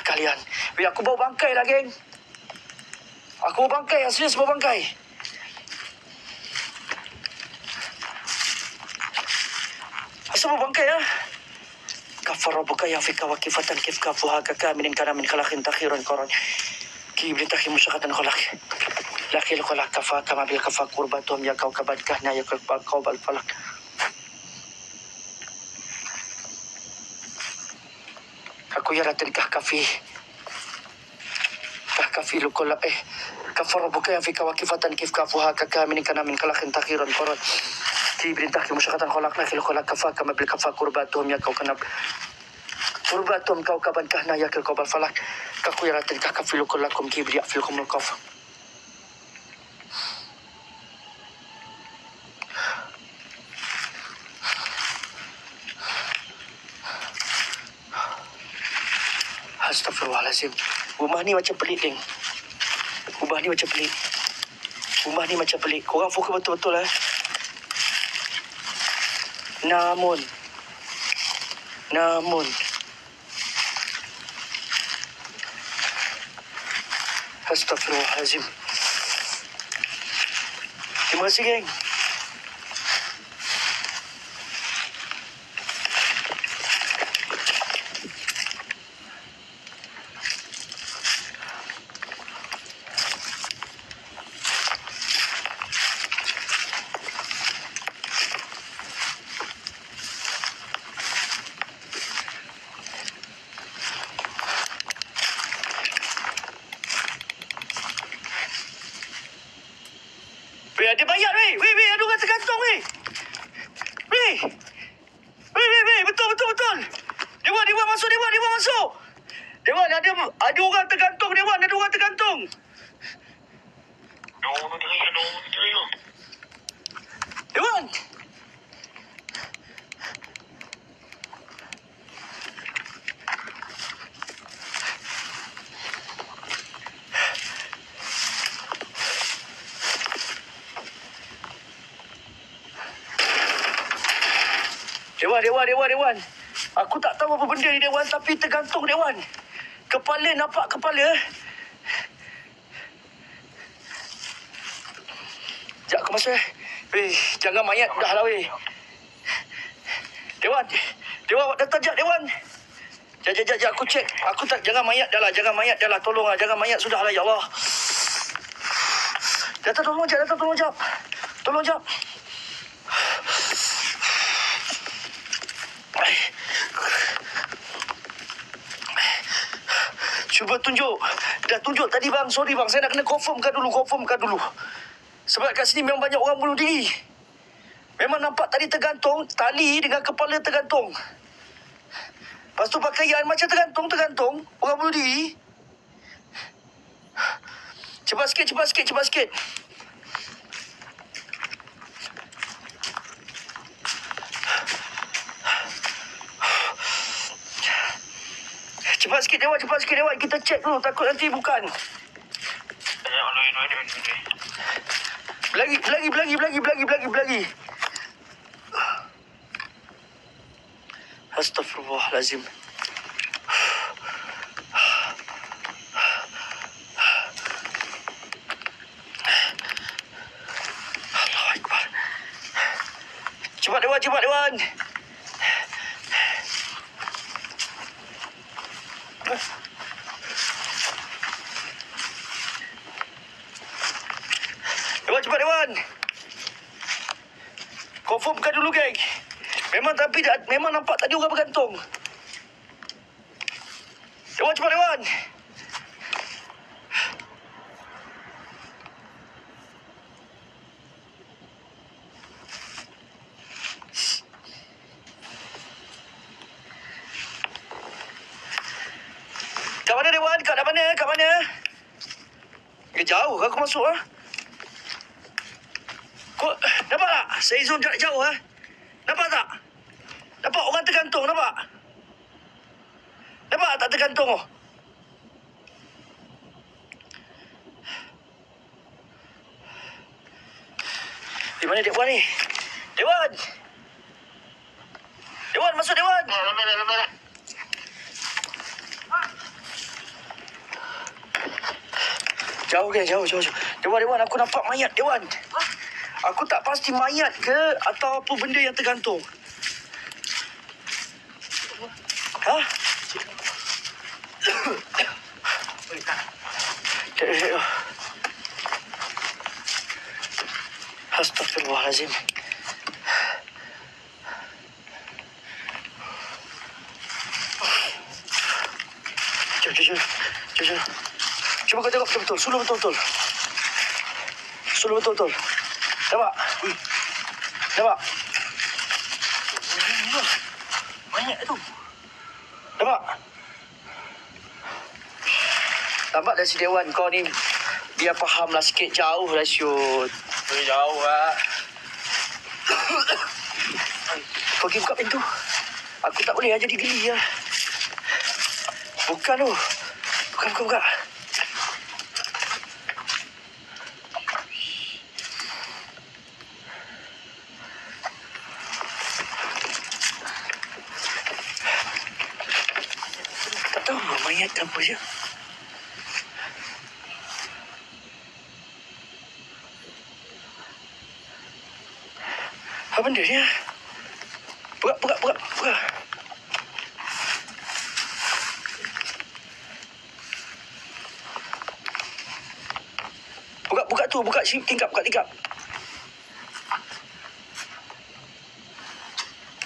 kalian. Weh, aku bawa bangkai lah, geng. Aku bawa bangkai. Serius bawa bangkai. Asal bawa bangkai lah. عفوا ربك يعفيك وكيفة كيفك فهاك كامل كان من خلاق تخير قرن كي بنتخي مشاهدا خلق لكن خلق كفا كما بالكفا قربتهم يا كوكبات كهنا يا كوكب الفلق aku yang terkah kafi تحكفي لكل كفر ربك ينفي كواكفة كيف كافوها ككامل كان من خلق تخيرا قرد كي بنتحكي مشاهدا خلقنا في الخلق كفا كما بالكفا قرباتهم يا كوكب قرباتهم كوكبا كهنا يا كوكب الفلك كاكو يرى تحكفي لكل لكم كي بيعفي لكم القف Astagfirullahalazim. Rumah ni macam pelik. Korang fokus betul-betul lah. Namun. Astagfirullahalazim. Terima kasih, geng. Dia bayar weh, aduh kata gantung weh, betul. Dia buat masuk. Dia ada orang tergantung, dia buat ada orang tergantung. No. Dewan. Aku tak tahu apa benda ni, Dewan. Tapi tergantung, Dewan. Kepala, nampak kepala. Sekejap, kau masuk. Weh, jangan mayat dah lah, weh. Dewan, datang sekejap, Dewan. Sekejap, aku cek. Jangan mayat dah lah. Tolonglah, jangan mayat. Sudahlah, ya Allah. Datang, tolong sekejap. Tolong sekejap. Cuba tunjuk. Dah tunjuk tadi, bang. Sorry, bang. Saya nak kena confirmkan dulu. Sebab kat sini memang banyak orang bunuh diri. Memang nampak tadi tergantung. Tali dengan kepala tergantung. Lepas tu pakaian macam tergantung. Orang bunuh diri. Cepat sikit. Cepat sikit, Dewan. Kita cek dulu. Takut nanti bukan. Berlari. Astaghfirullahalazim. Allahu Akbar. Cepat, Dewan. Cepat, Dewan. Confirmkan dulu, geng. Memang nampak tadi orang bergantung. Cepat, Dewan. Kat mana, Dewan? Jauh, aku masuk lah. Kau nampak tak? Saya zoom jauh lah. Nampak tak? Nampak orang tergantung, nampak? Nampak tak tergantung? Di mana Dewan ni? Dewan, masuk, Dewan. Lama. Jauh. Dewan, aku nampak mayat, Dewan. Aku tak pasti mayat ke atau apa benda yang tergantung. ها؟ استغفر الله العظيم. شوف كده بتطول، سولو بتطول، سولو بتطول. تبع تبع banyak tu. Nampak? Nampak dari si Dewan kau ni, dia faham lah sikit, jauh lah siut. Jauh lah. Pergi buka pintu. Aku tak boleh, jadi geli lah. Bukan tu. Bukan, buka, buka. Apa dia? Apa benda dia? Berat, berat, berat, berat. Buka, buka tu, buka tingkap, buka tingkap.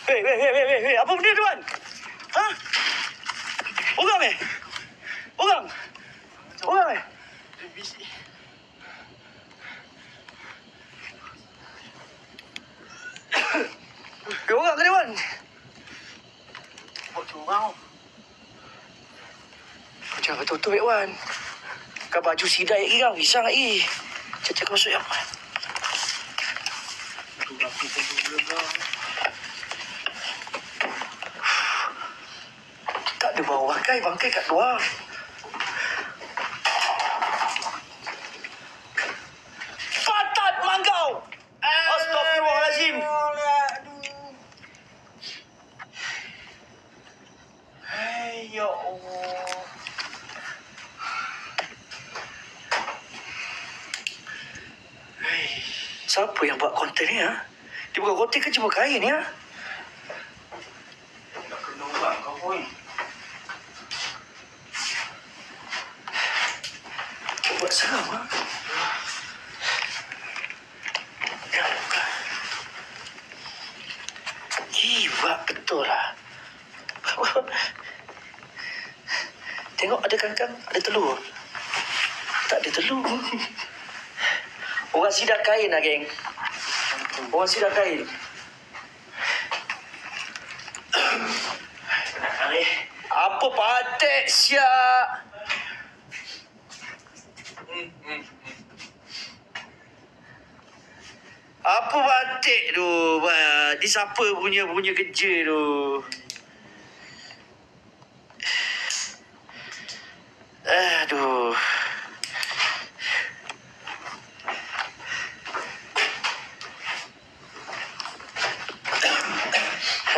Hei, hei, hei, hei, hei, apa benda tuan? Ha? Orang ni? Orang! Orang ni? Bisik. Dia orang ke dia, Wan? Buat tu orang. Macam betul-betul baik, Wan. Kau baju sidai lagi kan? Risang lagi. Caca kau masuk, ya. Tu aku pun belum. Tak ada bau bangkai kat luar. Siapa yang buat konten ni, ha? Dia bukan konten ke cuma kain ni, ha? Tak kena buat kau pun. Kau buat seram, ha? Dah buka. Gila betul lah. Tengok ada kangkang, ada telur. Tak ada telur. Orang sidap kain lah, geng. Orang sidap kain. Apa patek siap? Apa batik tu? Ni siapa punya kerja tu? Aduh.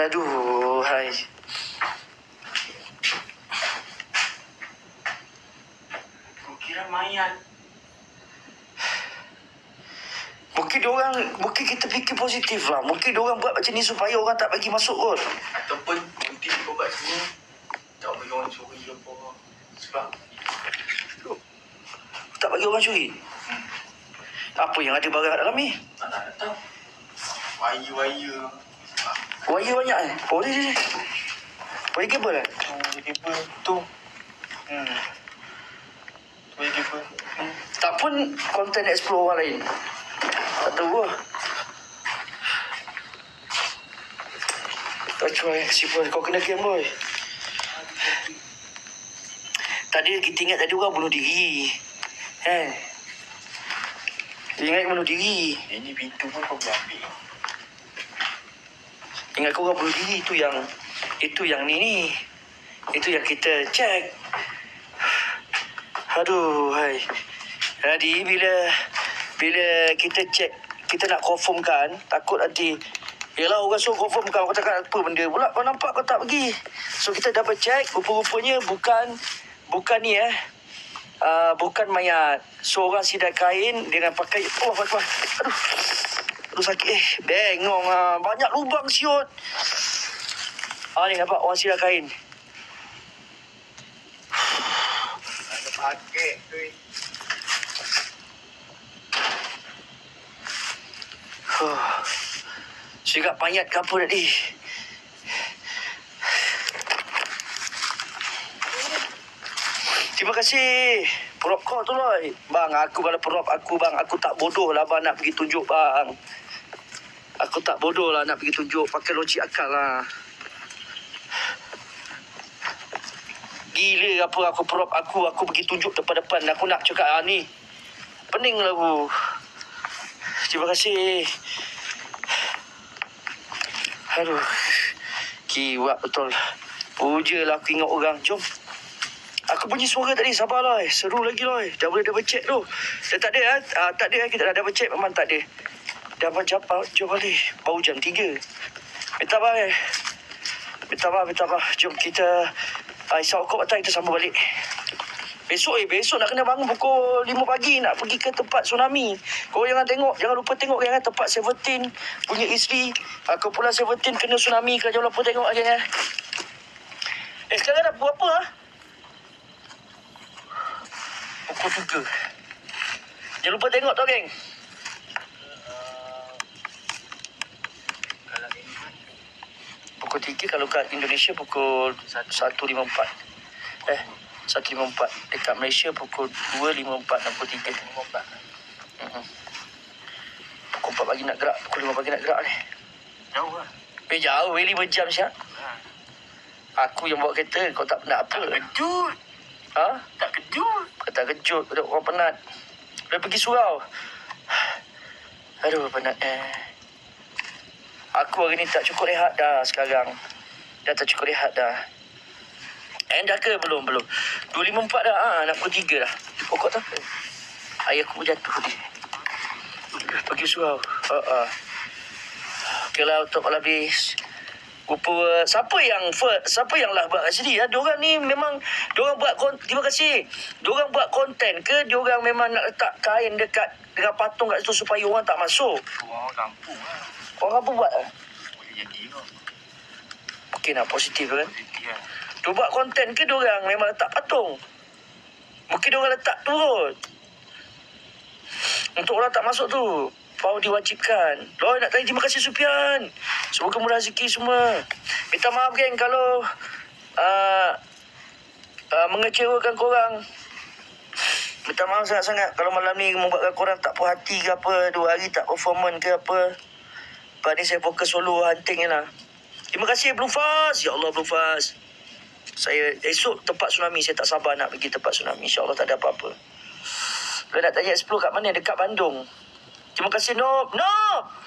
Aduh, hai. Kau kira mayat. Mungkin diorang, mungkin kita fikir positif lah. Mungkin diorang buat macam ni supaya orang tak bagi masuk kot. Ataupun mungkin kau buat sini, tak bagi orang curi apa. Sebab tak bagi orang curi? Apa yang ada barang dalam ni? Tak tahu. Wire-wire. Wire banyak eh? Boleh je. Wire kabel eh? Wire kabel tu. Wire kabel. Tak pun konten explore orang lain. Tak tahu lah. Tak cuai. Siapa kau kena game boy. Tadi kita ingat tadi orang bunuh diri. Eh. Kita ingat bunuh diri. Ini pintu pun kau berhabis. Ingat kau orang bunuh diri, itu yang ni. Itu yang kita cek. Aduh, hai. Jadi bila kita cek, kita nak confirmkan, takut nanti yalah orang suruh confirmkan, kau cakap apa benda pula kau nampak kau tak pergi. So kita dapat cek, rupa-rupanya bukan ni eh. Bukan mayat. Seorang sidai kain dengan pakai aduh. Aduh sakit eh. Bengong lah. Banyak lubang siut. Ni nampak orang sidai kain. 3. Cakap payat ke apa tadi? Terima kasih. Perop kau tu, Loy. Bang, aku kalau perop aku, bang. Aku tak bodoh lah, bang, nak pergi tunjuk, bang. Aku tak bodoh lah nak pergi tunjuk. Pakai logik akal lah. Gila apa aku perop aku. Aku pergi tunjuk depan-depan. Aku nak cakap ah, ni. Pening lah aku. Terima kasih. Aduh. Kiwak betul. Pujalah aku ingat orang. Jom. Aku bunyi suara tadi, sabar Loy. Seru lagi Loy. Dah boleh double check tu. Dah tak ada lah. Tak ada lah, kita dah double check. Memang tak ada. Dah macam apa? Jom balik. Baru jam 3. Minta abang eh. Minta abang. Jom kita... Isau kau patah kita sambung balik. Besok besok nak kena bangun pukul 5 pagi nak pergi ke tempat tsunami. Kau jangan tengok, jangan lupa tengok kan tempat 17 punya isteri. Kau pula 17 kena tsunami, kau jangan lupa tengok aja ya. Sekarang dah pukul apa? Pukul 3. Jangan lupa tengok tau geng. Pukul 3 kalau kat Indonesia pukul 1.54. 1.54. Dekat Malaysia pukul 2.54 dan pukul 3.54. Pukul 4 pagi nak gerak, pukul 5 pagi nak gerak ni. Jauh lah. Jauh, 5 jam siap. Aku yang bawa kereta, kau tak penat apa. Tak kejut. Ha? Tak kejut. Kau tak kejut, orang penat. Dia pergi surau. Aduh, penat Aku hari ni tak cukup rehat dah sekarang. Dah tak cukup rehat dah. And dah ke? Belum. 2.54 dah. Nak pukul 3 dah. Pokok tak apa. Air aku pun jatuh ni. Pergi surau. Okay lah untuk malam ni. Rupa siapa yang lah buat kat sini ya? Diorang ni memang diorang buat konten, terima kasih. Diorang buat konten ke diorang memang nak letak kain dekat patung kat situ supaya orang tak masuk? Orang kampung lah. Orang apa buat? Boleh jadi kau. Mungkin lah positif kan? Positif lah. Dia buat konten ke diorang memang letak patung? Mungkin diorang letak turun. Untuk orang tak masuk tu. Baru diwajibkan. Loy nak tanya terima kasih Supian. Semoga murah rezeki semua. Minta maaf geng kalau mengecewakan korang. Minta maaf sangat-sangat kalau malam ni membuatkan korang tak puas hati ke apa. 2 hari tak performance ke apa. Lepas ni saya fokus solo hunting je lah. Terima kasih Blue Fast. Ya Allah Blue Fast. Saya esok tempat tsunami. Saya tak sabar nak pergi tempat tsunami. InsyaAllah tak ada apa-apa. Loy nak tanya explore kat mana? Dekat Bandung. Terima kasih, Nob.